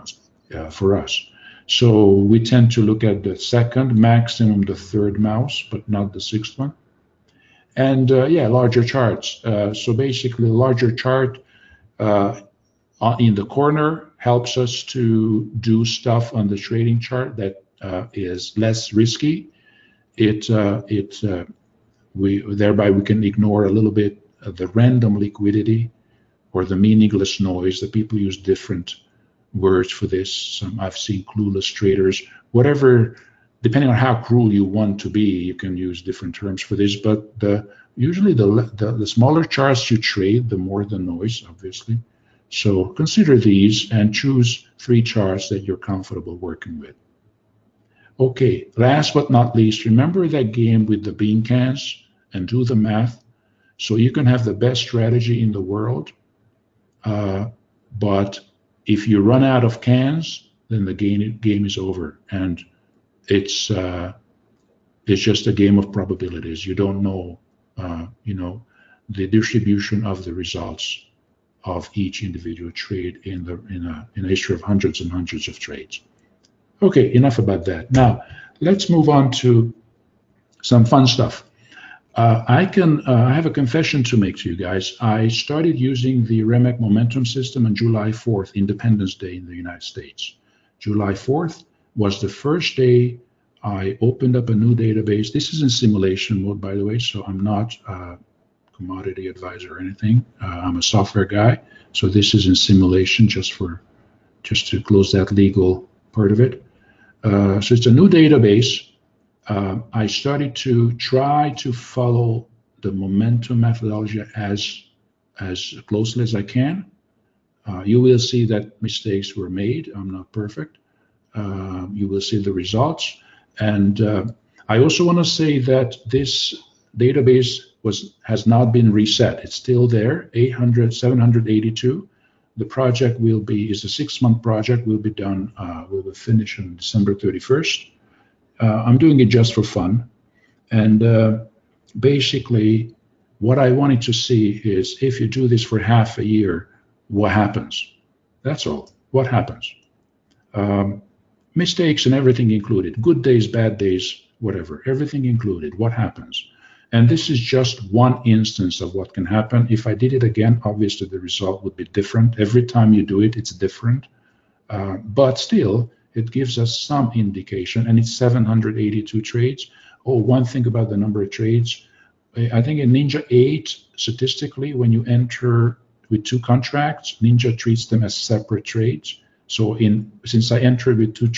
for us. So we tend to look at the second, maximum the third mouse, but not the sixth one. And yeah, larger charts. So basically, larger chart in the corner helps us to do stuff on the trading chart that is less risky. Thereby we can ignore a little bit of the random liquidity or the meaningless noise. That people use different words for this. I've seen clueless traders, whatever, depending on how cruel you want to be, you can use different terms for this. But usually the smaller charts you trade, the more the noise, obviously. So consider these and choose three charts that you're comfortable working with. Okay, last but not least, remember that game with the bean cans and do the math. So you can have the best strategy in the world, but if you run out of cans, then the game is over. And it's just a game of probabilities. You don't know, you know, the distribution of the results of each individual trade in a history of hundreds and hundreds of trades. Okay, enough about that. Now let's move on to some fun stuff. I have a confession to make to you guys. I started using the Remek Momentum system on July 4th, Independence Day in the United States. July 4th was the first day I opened up a new database. This is in simulation mode, by the way, so I'm not a commodity advisor or anything. I'm a software guy, so this is in simulation just to close that legal part of it. So it's a new database. I started to try to follow the momentum methodology as closely as I can. You will see that mistakes were made. I'm not perfect. You will see the results. And I also want to say that this database has not been reset. It's still there, 782. The project is a 6-month project, will be done, will finish on December 31st. I'm doing it just for fun. And basically, what I wanted to see is, if you do this for half a year, what happens? That's all. What happens? Mistakes and everything included. Good days, bad days, whatever. Everything included. What happens? And this is just one instance of what can happen. If I did it again, obviously the result would be different. Every time you do it, it's different. But still, it gives us some indication. And it's 782 trades. Oh, one thing about the number of trades. I think in Ninja 8, statistically, when you enter with 2 contracts, Ninja treats them as separate trades. So since I entered with 2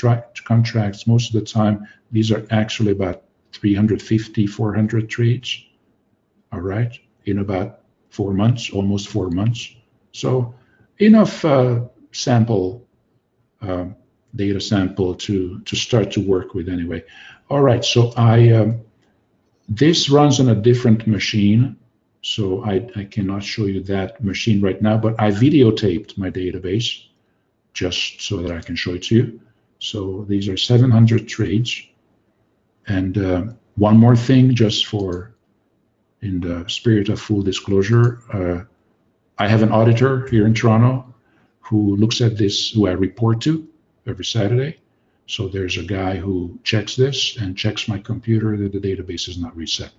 contracts, most of the time, these are actually about 350, 400 trades, all right, in about 4 months, almost 4 months. So enough data sample to start to work with anyway. All right, so this runs on a different machine, so I cannot show you that machine right now, but I videotaped my database just so that I can show it to you. So these are 700 trades. And one more thing, just in the spirit of full disclosure, I have an auditor here in Toronto who looks at this, who I report to every Saturday. So there's a guy who checks this and checks my computer that the database is not reset.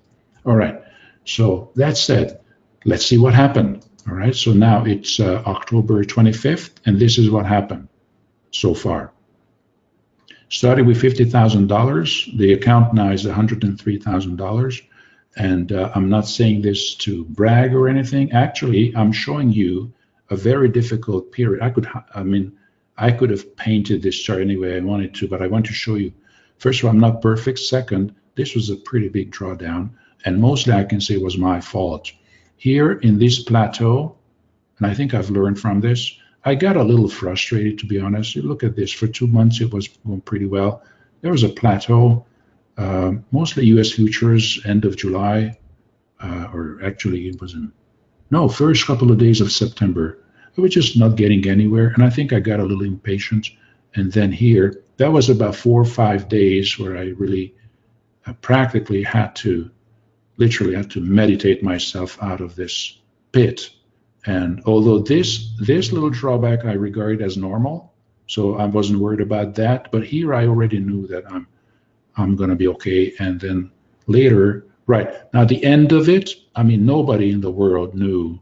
All right, so that said, let's see what happened. All right, so now it's October 25th, and this is what happened so far. Started with $50,000. The account now is $103,000. And I'm not saying this to brag or anything. Actually, I'm showing you a very difficult period. I could have painted this chart any way I wanted to, but I want to show you. First of all, I'm not perfect. Second, this was a pretty big drawdown. And mostly I can say it was my fault. Here in this plateau, and I think I've learned from this, I got a little frustrated, to be honest. You look at this, for 2 months it was going pretty well. There was a plateau, mostly US futures, end of July, or actually it was first couple of days of September. I was just not getting anywhere, and I think I got a little impatient. And then here, that was about 4 or 5 days where I really practically literally had to meditate myself out of this pit. And although this little drawback I regard as normal, so I wasn't worried about that, but here I already knew that I'm going to be okay. And then later, right now, the end of it, I mean, nobody in the world knew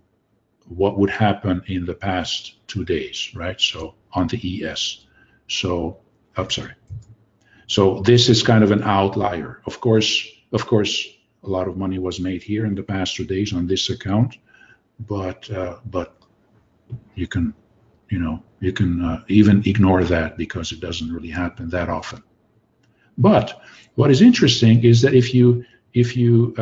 what would happen in the past 2 days, right? So on the ES. So I'm sorry. So this is kind of an outlier. Of course, a lot of money was made here in the past 2 days on this account, but you can, you can even ignore that because it doesn't really happen that often. But what is interesting is that if you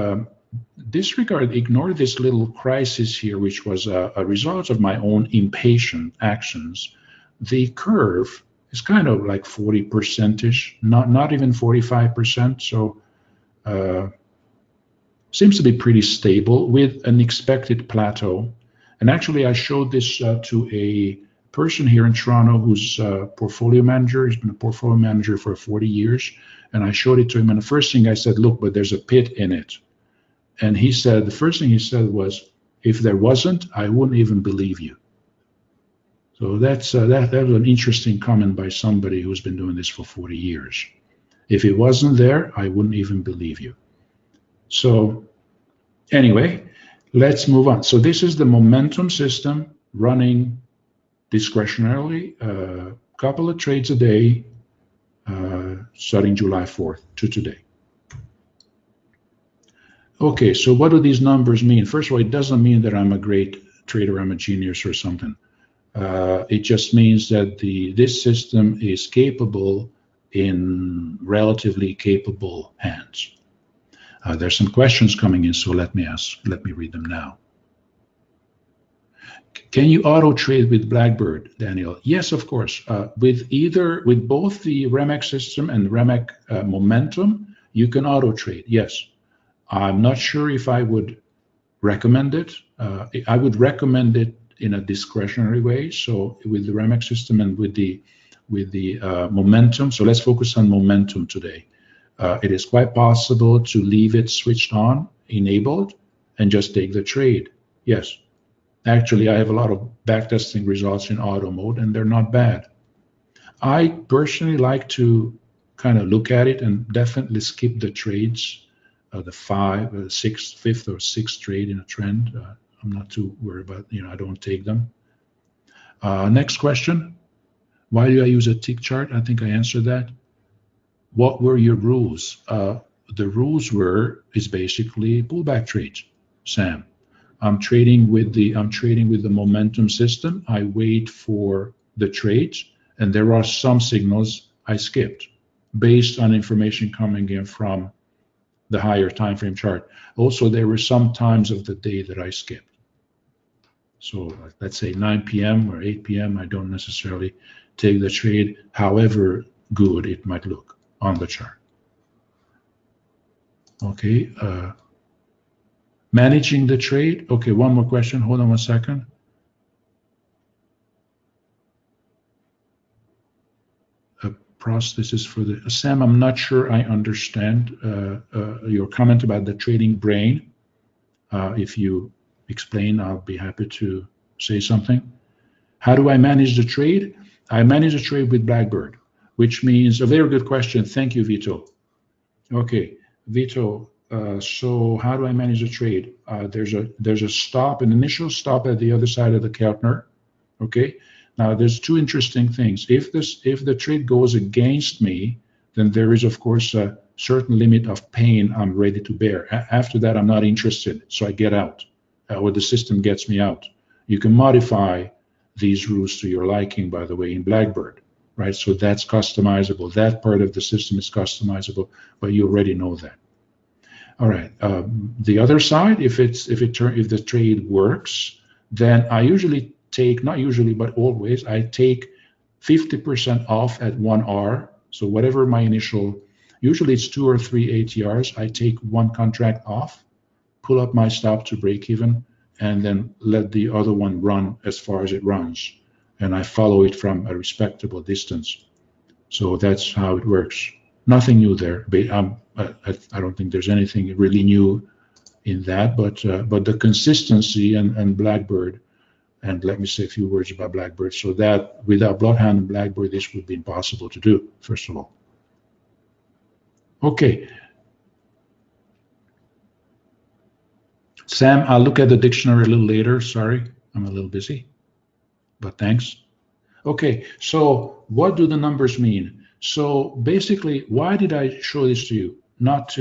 disregard, ignore this little crisis here, which was a result of my own impatient actions, the curve is kind of like 40%-ish, not even 45%. So seems to be pretty stable with an expected plateau. And actually, I showed this to a person here in Toronto who's a portfolio manager. He's been a portfolio manager for 40 years. And I showed it to him. And the first thing I said, look, but there's a pit in it. And he said, the first thing he said was, if there wasn't, I wouldn't even believe you. So that's that was an interesting comment by somebody who's been doing this for 40 years. If it wasn't there, I wouldn't even believe you. So anyway, let's move on. So this is the momentum system running discretionarily, a couple of trades a day, starting July 4th to today. Okay, so what do these numbers mean? First of all, it doesn't mean that I'm a great trader, I'm a genius or something. It just means that this system is capable in relatively capable hands. There's some questions coming in, so let me read them now. Can you auto trade with Blackbird, Daniel? Yes, of course. With both the Remek system and Remek Momentum, you can auto trade. Yes. I'm not sure if I would recommend it. I would recommend it in a discretionary way. So with the Remek system and with the momentum. So let's focus on momentum today. It is quite possible to leave it switched on, enabled, and just take the trade. Yes. Actually, I have a lot of backtesting results in auto mode, and they're not bad. I personally like to kind of look at it and definitely skip the trades, the fifth or sixth trade in a trend. I'm not too worried about, I don't take them. Next question. Why do I use a tick chart? I think I answered that. What were your rules? The rules is basically pullback trades, Sam. I'm trading with the momentum system. I wait for the trades, and there are some signals I skipped based on information coming in from the higher time frame chart. Also, there were some times of the day that I skipped. So let's say 9 p.m. or 8 p.m. I don't necessarily take the trade, however good it might look on the chart. Okay. Managing the trade. Okay, one more question. Hold on one second. Process is for the Sam. I'm not sure I understand your comment about the trading brain. If you explain, I'll be happy to say something. How do I manage the trade? I manage the trade with Blackbird, which means a very good question. Thank you, Vito. Okay, Vito. So how do I manage a trade? There's a stop, an initial stop at the other side of the Keltner. Okay. Now there's two interesting things. If the trade goes against me, then there is of course a certain limit of pain I'm ready to bear. After that, I'm not interested, so I get out, or the system gets me out. You can modify these rules to your liking, by the way, in Blackbird, right? So that's customizable. That part of the system is customizable, but you already know that. All right. The other side, if the trade works, then I usually take, not usually but always, I take 50% off at 1 hour. So whatever my initial, usually it's 2 or 3 ATRs. I take one contract off, pull up my stop to break even, and then let the other one run as far as it runs, and I follow it from a respectable distance. So that's how it works. Nothing new there. I don't think there's anything really new in that, but the consistency and Blackbird, and let me say a few words about Blackbird. So that without Bloodhound and Blackbird, this would be impossible to do, first of all. Okay. Sam, I'll look at the dictionary a little later, sorry. I'm a little busy, but thanks. Okay, so what do the numbers mean? So basically, why did I show this to you? Not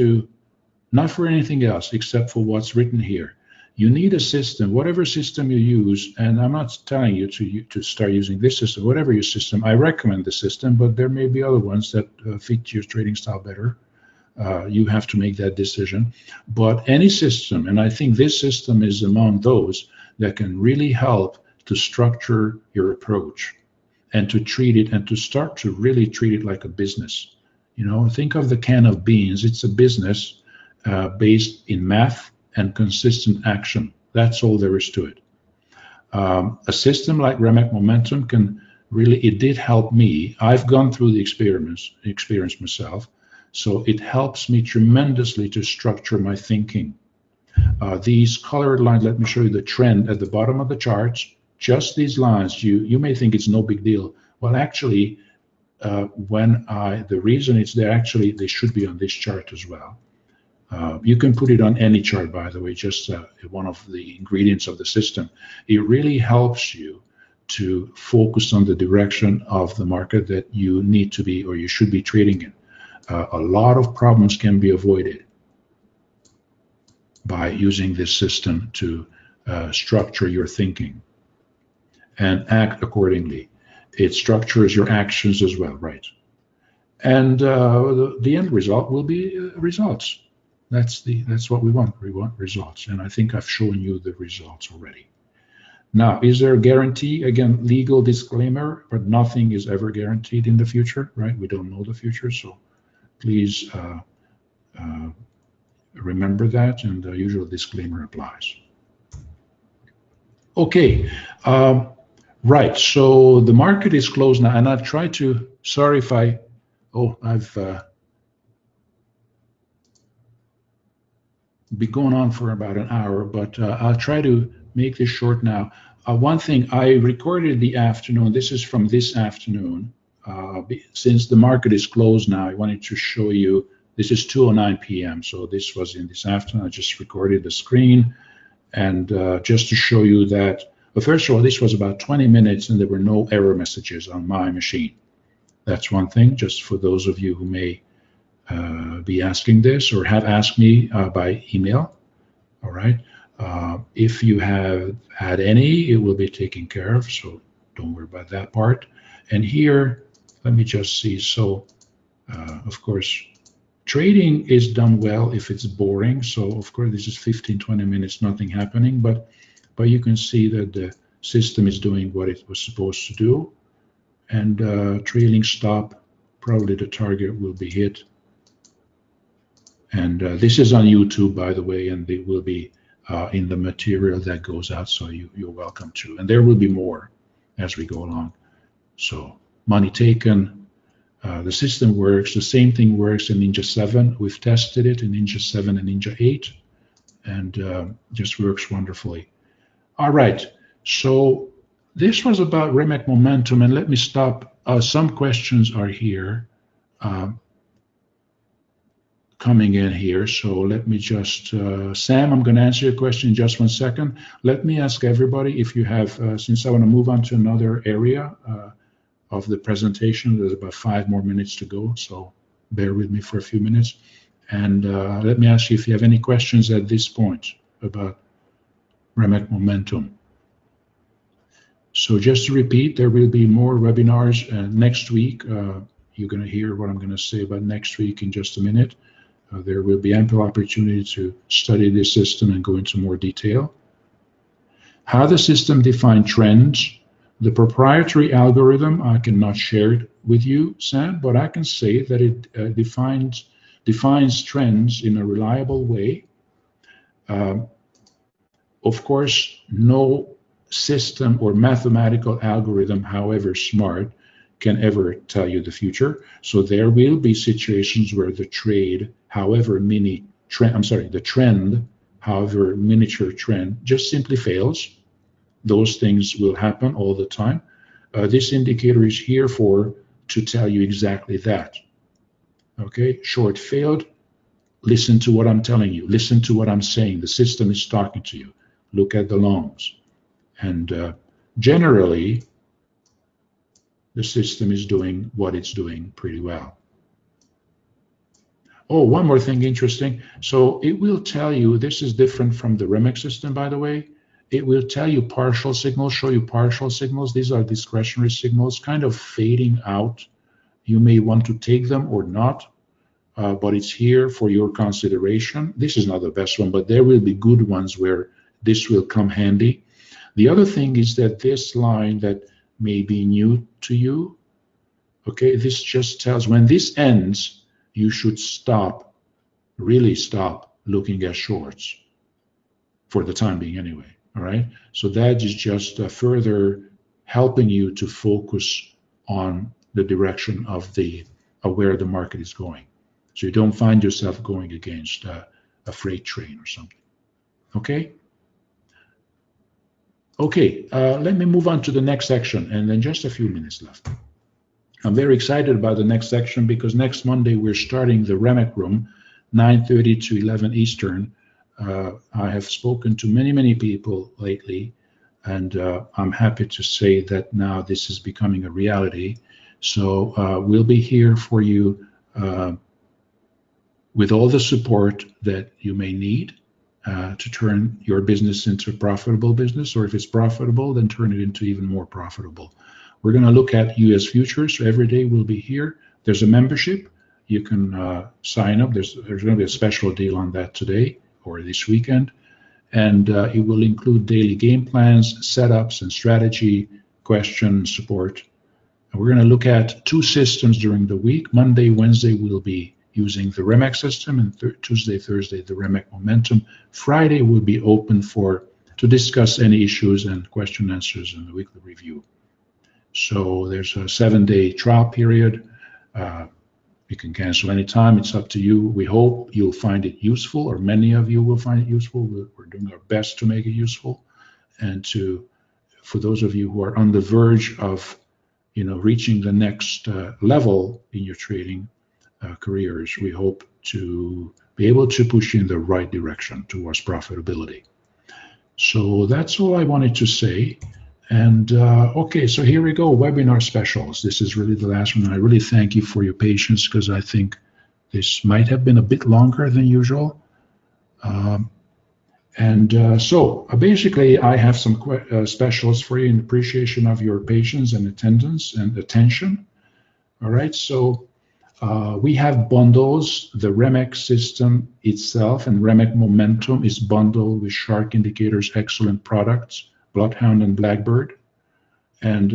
for anything else except for what's written here. You need a system, whatever system you use, and I'm not telling you to start using this system, whatever your system. I recommend the system, but there may be other ones that fit your trading style better. You have to make that decision. But any system, and I think this system is among those that can really help to structure your approach and to treat it and to start to really treat it like a business. You know, think of the can of beans. It's a business based in math and consistent action. That's all there is to it. A system like Remek Momentum can really, it did help me. I've gone through the experience myself, so it helps me tremendously to structure my thinking. These colored lines, let me show you the trend at the bottom of the charts. Just these lines, you may think it's no big deal. Well, actually, the reason is they're actually, they should be on this chart as well. You can put it on any chart, by the way, just one of the ingredients of the system. It really helps you to focus on the direction of the market that you need to be or you should be trading in. A lot of problems can be avoided by using this system to structure your thinking and act accordingly. It structures your actions as well, right? And the end result will be results. That's what we want. We want results, and I think I've shown you the results already. Now, is there a guarantee? Again, legal disclaimer, but nothing is ever guaranteed in the future, right? We don't know the future, so please remember that, and the usual disclaimer applies. Okay, right, so the market is closed now, and I've tried to, sorry if I, oh, I've been going on for about an hour, but I'll try to make this short now. One thing, I recorded the afternoon, this is from this afternoon. Since the market is closed now, I wanted to show you, this is 2:09 p.m., so this was in this afternoon. I just recorded the screen, and just to show you that, well, first of all, this was about 20 minutes, and there were no error messages on my machine. That's one thing, just for those of you who may be asking this or have asked me by email. All right, if you have had any, it will be taken care of, so don't worry about that part. And here, let me just see. So of course, trading is done well if it's boring. So of course, this is 15, 20 minutes, nothing happening, but you can see that the system is doing what it was supposed to do. And trailing stop, probably the target will be hit. And this is on YouTube, by the way, and it will be in the material that goes out, so you're welcome to. And there will be more as we go along. So money taken, the system works, the same thing works in NinjaTrader 7. We've tested it in NinjaTrader 7 and NinjaTrader 8, and just works wonderfully. All right, so this was about Remek Momentum, and let me stop. Some questions are here. Coming in here, so let me just, Sam, I'm going to answer your question in just one second. Let me ask everybody if you have, since I want to move on to another area of the presentation, there's about 5 more minutes to go, so bear with me for a few minutes. And let me ask you if you have any questions at this point about Remek Momentum. So just to repeat, there will be more webinars next week. You're going to hear what I'm going to say about next week in just a minute. There will be ample opportunity to study this system and go into more detail. How the system defines trends. The proprietary algorithm, I cannot share it with you, Sam, but I can say that it defines trends in a reliable way. Of course, no system or mathematical algorithm, however smart, can ever tell you the future. So there will be situations where the trade, however mini trend, I'm sorry, the trend, however miniature trend, just simply fails. Those things will happen all the time. This indicator is here to tell you exactly that. Okay, short failed. Listen to what I'm telling you. Listen to what I'm saying. The system is talking to you. Look at the longs. And generally, the system is doing what it's doing pretty well. Oh, one more thing interesting. So it will tell you, this is different from the Remek system, by the way. It will tell you partial signals, show you partial signals. These are discretionary signals, kind of fading out. You may want to take them or not, but it's here for your consideration. This is not the best one, but there will be good ones where this will come handy. The other thing is that this line that may be new to you, okay, this just tells when this ends, you should stop, really stop looking at shorts for the time being anyway. All right, so that is just further helping you to focus on the direction of where the market is going, so you don't find yourself going against a freight train or something. Okay. Okay, let me move on to the next section, and then just a few minutes left. I'm very excited about the next section because next Monday we're starting the Remek Room, 9:30 to 11 Eastern. I have spoken to many, many people lately, and I'm happy to say that now this is becoming a reality. So we'll be here for you with all the support that you may need to turn your business into a profitable business, or if it's profitable, then turn it into even more profitable. We're going to look at U.S. futures. So every day we'll be here. There's a membership. You can sign up. There's going to be a special deal on that today, or this weekend, and it will include daily game plans, setups and strategy, question support. And we're going to look at two systems during the week. Monday, Wednesday we'll be using the Remek system, and Tuesday, Thursday the Remek Momentum. Friday will be open to discuss any issues and question answers in the weekly review. So there's a 7-day trial period. You can cancel anytime, it's up to you. We hope you'll find it useful, or many of you will find it useful. We're doing our best to make it useful. And for those of you who are on the verge of, you know, reaching the next level in your trading careers, we hope to be able to push you in the right direction towards profitability. So that's all I wanted to say. And okay, so here we go, webinar specials. This is really the last one, and I really thank you for your patience, because I think this might have been a bit longer than usual. So basically I have some specials for you in appreciation of your patience and attendance and attention. All right, so we have bundles. The Remek system itself and Remek Momentum is bundled with Shark Indicators, excellent products, Bloodhound and Blackbird, and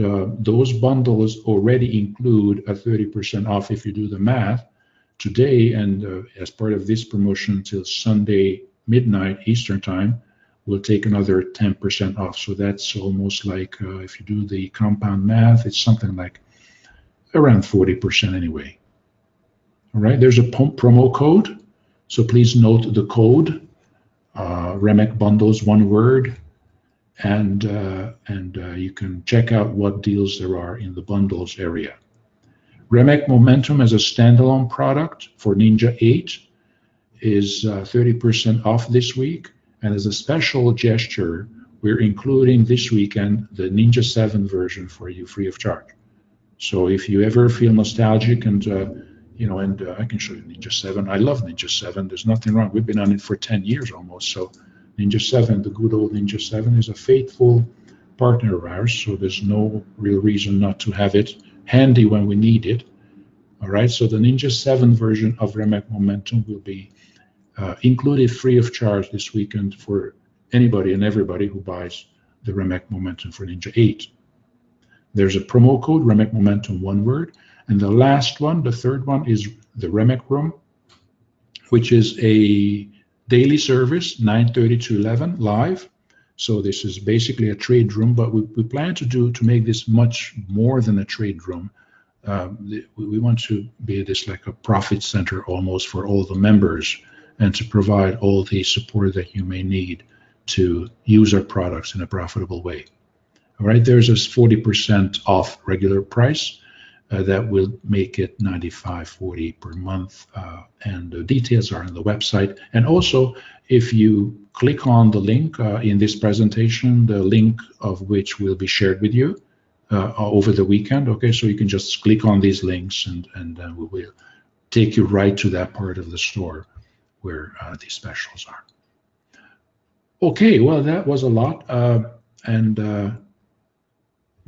those bundles already include a 30% off if you do the math today. And as part of this promotion until Sunday midnight Eastern time, we'll take another 10% off. So that's almost like, if you do the compound math, it's something like around 40% anyway. All right, there's a promo code, so please note the code, Remek bundles, one word. And you can check out what deals there are in the bundles area. Remek Momentum as a standalone product for NinjaTrader is 30% off this week. And as a special gesture, we're including this weekend the NinjaTrader 7 version for you free of charge. So if you ever feel nostalgic and, you know, and I can show you NinjaTrader 7. I love NinjaTrader 7. There's nothing wrong. We've been on it for 10 years almost. So NinjaTrader 7, the good old NinjaTrader 7, is a faithful partner of ours, so there's no real reason not to have it handy when we need it. All right, so the NinjaTrader 7 version of Remek Momentum will be included free of charge this weekend for anybody and everybody who buys the Remek Momentum for NinjaTrader 8. There's a promo code, Remek Momentum, one word. And the last one, the third one, is the Remek Room, which is a daily service, 9:30 to 11 live. So this is basically a trade room, but we plan to make this much more than a trade room. We want to be this like a profit center almost for all the members, and to provide all the support that you may need to use our products in a profitable way. All right, there's a 40% off regular price. that will make it $95.40 per month. And the details are on the website. And also, if you click on the link in this presentation, the link of which will be shared with you over the weekend, okay? So you can just click on these links, and then we will take you right to that part of the store where these specials are. Okay, well, that was a lot.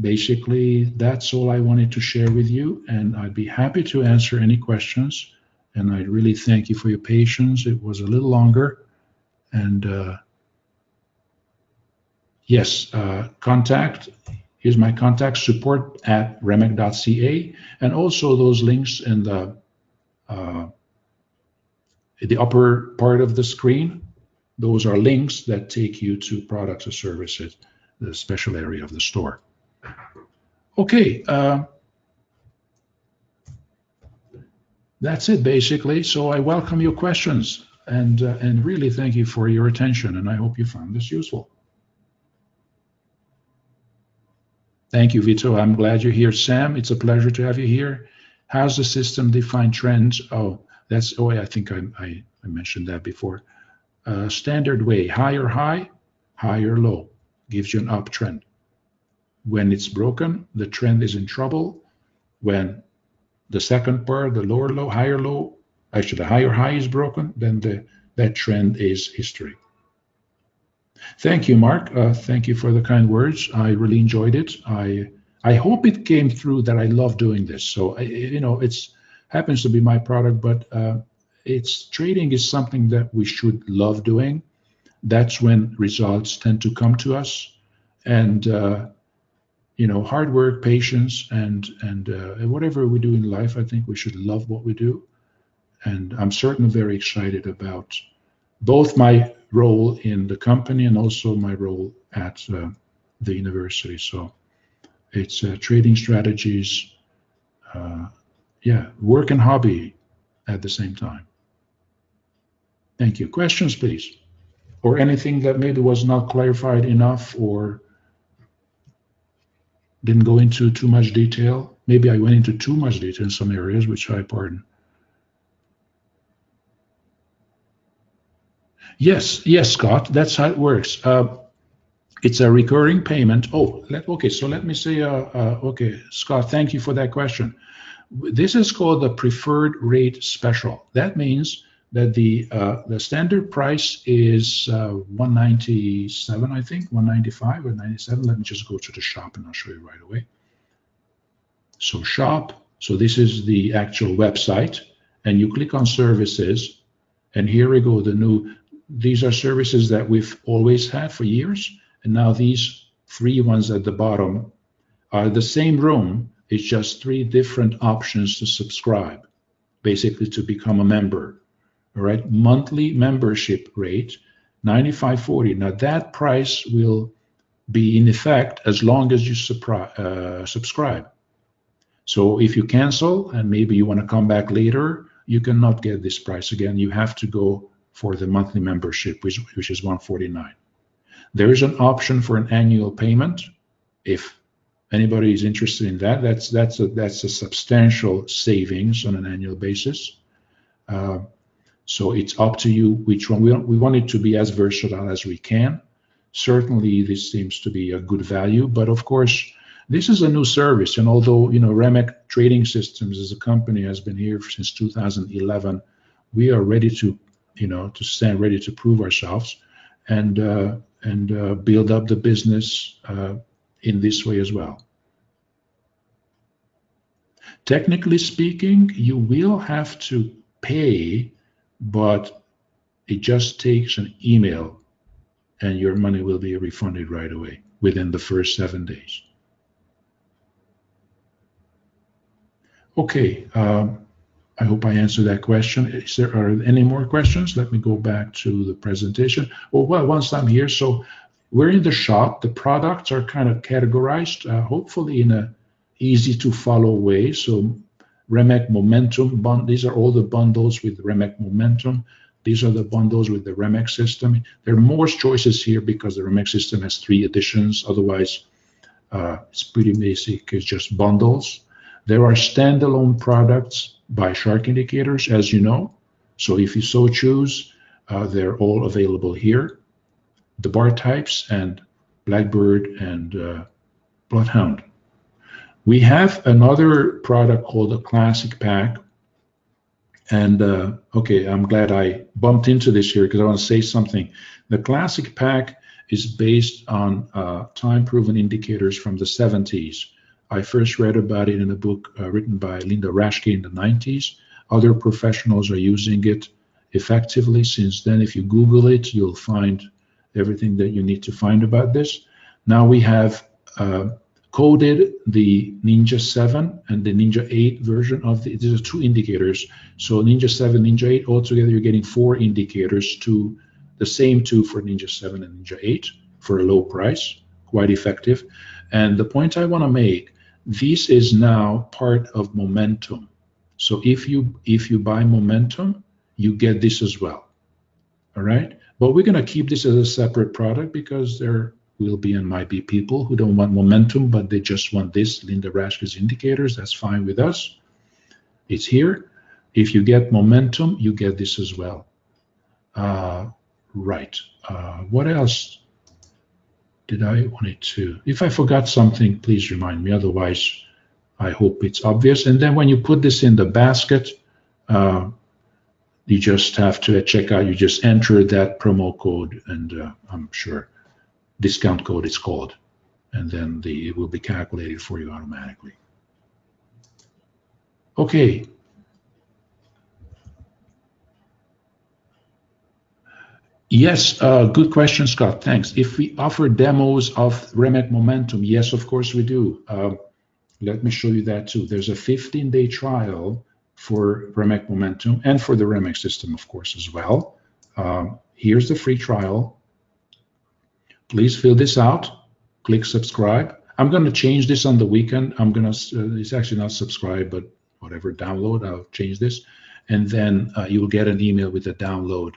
Basically, that's all I wanted to share with you, and I'd be happy to answer any questions. And I really thank you for your patience. It was a little longer. And yes, contact. Here's my contact, support@remek.ca, and also those links in the upper part of the screen. Those are links that take you to products or services, the special area of the store. Okay, that's it basically. So I welcome your questions, and really thank you for your attention, and I hope you found this useful. Thank you, Vito. I'm glad you're here. Sam, it's a pleasure to have you here. How's the system define trends? Oh, that's, oh, I think I mentioned that before. Standard way, higher high, higher low, gives you an uptrend. When it's broken, the trend is in trouble. When the second part, the lower low, higher low, actually the higher high is broken, then that trend is history. Thank you, Mark. Thank you for the kind words. I really enjoyed it. I hope it came through that I love doing this. So, you know, it's happens to be my product, but it's trading is something that we should love doing. That's when results tend to come to us. And you know, hard work, patience, and whatever we do in life, I think we should love what we do. And I'm certainly very excited about both my role in the company and also my role at the university. So it's trading strategies, yeah, work and hobby at the same time. Thank you. Questions, please, or anything that maybe was not clarified enough or didn't go into too much detail. Maybe I went into too much detail in some areas, which I pardon. Yes, yes, Scott, that's how it works. It's a recurring payment. Oh, okay, so let me say, okay, Scott, thank you for that question. This is called the preferred rate special. That means that the standard price is 197, I think, 195 or 97. Let me just go to the shop and I'll show you right away. So shop, so this is the actual website, and you click on services, and here we go, the new, these are services that we've always had for years, and now these three ones at the bottom are the same room. It's just three different options to subscribe, basically to become a member. All right, monthly membership rate, $95.40. Now that price will be in effect as long as you subscribe. So if you cancel and maybe you want to come back later, you cannot get this price again. You have to go for the monthly membership, which is $149. There is an option for an annual payment. If anybody is interested in that, that's a substantial savings on an annual basis. So it's up to you which one. We want it to be as versatile as we can. Certainly, this seems to be a good value. But of course, this is a new service. And although, you know, Remek Trading Systems as a company has been here since 2011, we are ready to, you know, to stand ready to prove ourselves and build up the business in this way as well. Technically speaking, you will have to pay, but it just takes an email and your money will be refunded right away within the first 7 days. Okay, I hope I answered that question. Is there are any more questions? Let me go back to the presentation. Oh, well, once I'm here, so we're in the shop. The products are kind of categorized, hopefully in a easy to follow way. So Remek Momentum, these are all the bundles with Remek Momentum. These are the bundles with the Remek system. There are more choices here because the Remek system has 3 editions. Otherwise, it's pretty basic. It's just bundles. There are standalone products by Shark Indicators, as you know. So if you so choose, they're all available here. The bar types and Blackbird and Bloodhound. We have another product called the Classic Pack. And okay, I'm glad I bumped into this here because I want to say something. The Classic Pack is based on time-proven indicators from the 70s. I first read about it in a book written by Linda Rashke in the 90s. Other professionals are using it effectively since then. If you Google it, you'll find everything that you need to find about this. Now we have coded the Ninja 7 and the Ninja 8 version of the, these are two indicators. So Ninja 7, Ninja 8, altogether you're getting four indicators, to the same two for Ninja 7 and Ninja 8 for a low price, quite effective. And the point I want to make, this is now part of Momentum. So if you buy Momentum, you get this as well, all right? But we're gonna keep this as a separate product because they're will be and might be people who don't want Momentum, but they just want this, Linda Rashke's indicators. That's fine with us. It's here. If you get Momentum, you get this as well. Right. What else did I wanted to? If I forgot something, please remind me. Otherwise, I hope it's obvious. And then when you put this in the basket, you just have to check out. You just enter that promo code, and I'm sure. Discount code it's called, and then it will be calculated for you automatically. Okay. Yes, good question, Scott. Thanks. If we offer demos of Remek Momentum, yes, of course we do. Let me show you that too. There's a 15-day trial for Remek Momentum and for the Remek system, of course, as well. Here's the free trial. Please fill this out, click subscribe. I'm going to change this on the weekend. I'm going to, it's actually not subscribe, but whatever, download, I'll change this. And then you will get an email with the download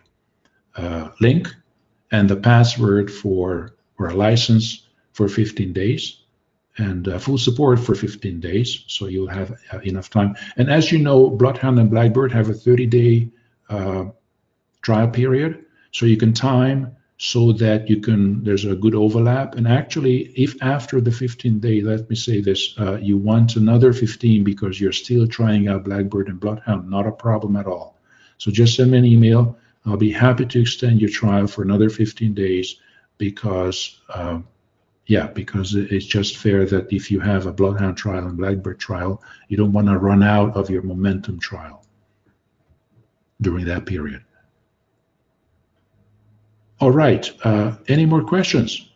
link and the password for, or a license for 15 days and full support for 15 days. So you'll have enough time. And as you know, Bloodhound and Blackbird have a 30-day trial period. So you can time so that you can, there's a good overlap. And actually, if after the 15 day, let me say this, you want another 15 because you're still trying out Blackbird and Bloodhound, not a problem at all. So just send me an email. I'll be happy to extend your trial for another 15 days because, yeah, because it's just fair that if you have a Bloodhound trial and Blackbird trial, you don't want to run out of your Momentum trial during that period. All right, any more questions?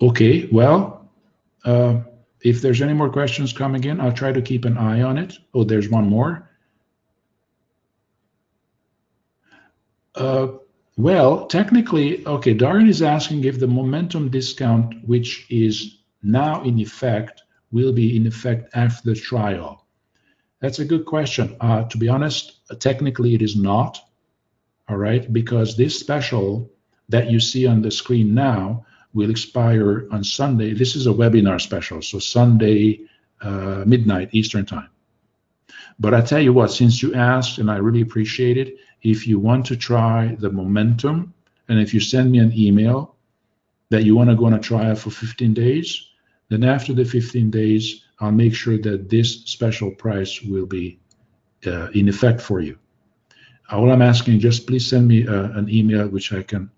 Okay, well, if there's any more questions, come again. I'll try to keep an eye on it. Oh, there's one more. Well, technically, okay, Darren is asking if the Momentum discount, which is now in effect, will be in effect after the trial. That's a good question. To be honest, technically it is not, all right, because this special that you see on the screen now will expire on Sunday. This is a webinar special, so Sunday midnight Eastern time. But I tell you what, since you asked, and I really appreciate it, if you want to try the Momentum, and if you send me an email that you want to go on a trial for 15 days, then after the 15 days, I'll make sure that this special price will be in effect for you. All I'm asking, just please send me an email which I can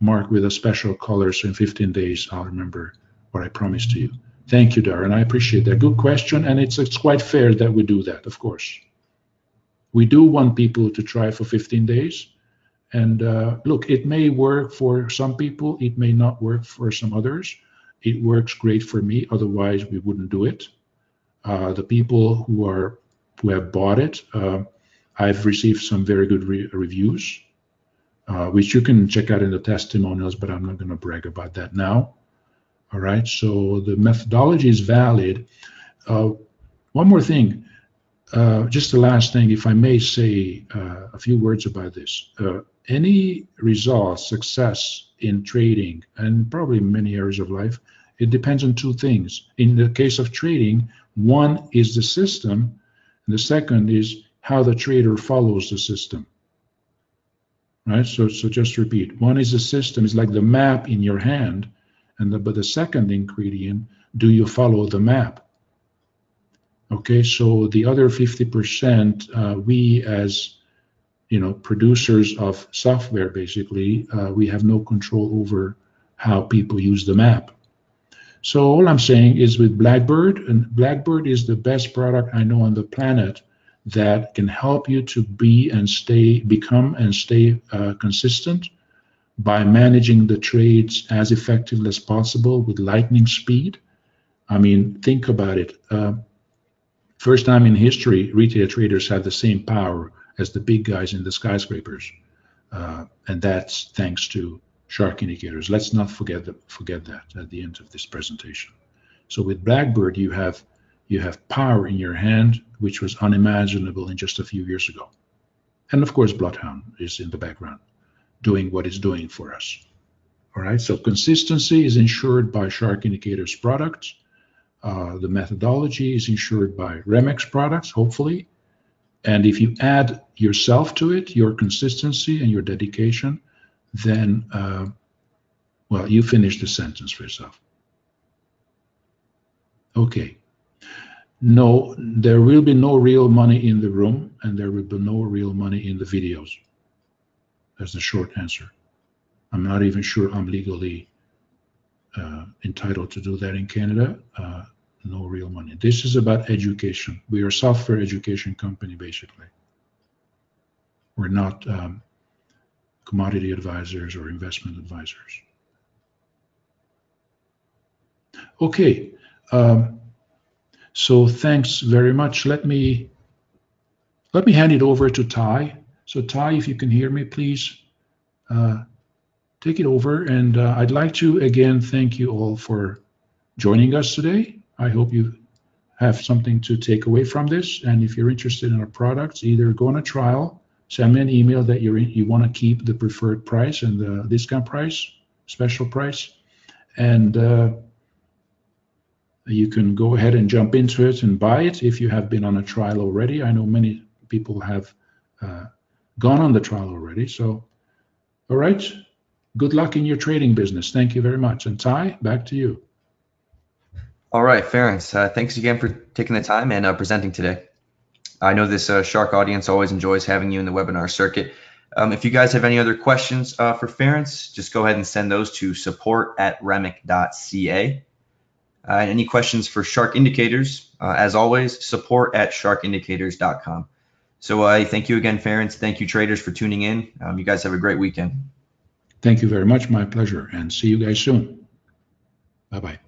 mark with a special color, so in 15 days I'll remember what I promised to you. Thank you, Darren, I appreciate that. Good question, and it's quite fair that we do that, of course. We do want people to try for 15 days, and look, it may work for some people, it may not work for some others. It works great for me, otherwise we wouldn't do it. The people who have bought it, I've received some very good reviews, which you can check out in the testimonials, but I'm not going to brag about that now. All right, so the methodology is valid. One more thing, just the last thing, if I may say a few words about this. any result, success in trading, and probably many areas of life, it depends on two things. In the case of trading, one is the system, and the second is how the trader follows the system. Right? So just repeat. One is the system, it's like the map in your hand, but the second ingredient, do you follow the map? Okay, so the other 50%, we as producers of software, basically, we have no control over how people use the map. So all I'm saying is with Blackbird, and Blackbird is the best product I know on the planet that can help you to be and stay, become and stay consistent by managing the trades as effectively as possible with lightning speed. I mean, think about it. First time in history, retail traders have the same power as the big guys in the skyscrapers, and that's thanks to Shark Indicators. Let's not forget that at the end of this presentation. So with Blackbird, you have power in your hand, which was unimaginable in just a few years ago. And of course, Bloodhound is in the background, doing what it's doing for us. All right. So consistency is ensured by Shark Indicators products. The methodology is ensured by Remek's products, hopefully. And if you add yourself to it, your consistency and your dedication, then, well, you finish the sentence for yourself. Okay. No, there will be no real money in the room, and there will be no real money in the videos. That's the short answer. I'm not even sure I'm legally entitled to do that in Canada. No real money. This is about education. We are a software education company, basically. We're not commodity advisors or investment advisors. Okay. So thanks very much. Let me hand it over to Ty. So Ty, if you can hear me, please take it over. And I'd like to again thank you all for joining us today. I hope you have something to take away from this. And if you're interested in our products, either go on a trial, send me an email that you want to keep the preferred price and the discount price, special price. And you can go ahead and jump into it and buy it if you have been on a trial already. I know many people have gone on the trial already. So, all right, good luck in your trading business. Thank you very much. And Ty, back to you. All right, Ferenc, thanks again for taking the time and presenting today. I know this Shark audience always enjoys having you in the webinar circuit. If you guys have any other questions for Ferenc, just go ahead and send those to support@remek.ca. And any questions for Shark Indicators, as always, support@sharkindicators.com. So I thank you again, Ferenc. Thank you, traders, for tuning in. You guys have a great weekend. Thank you very much. My pleasure. And see you guys soon. Bye-bye.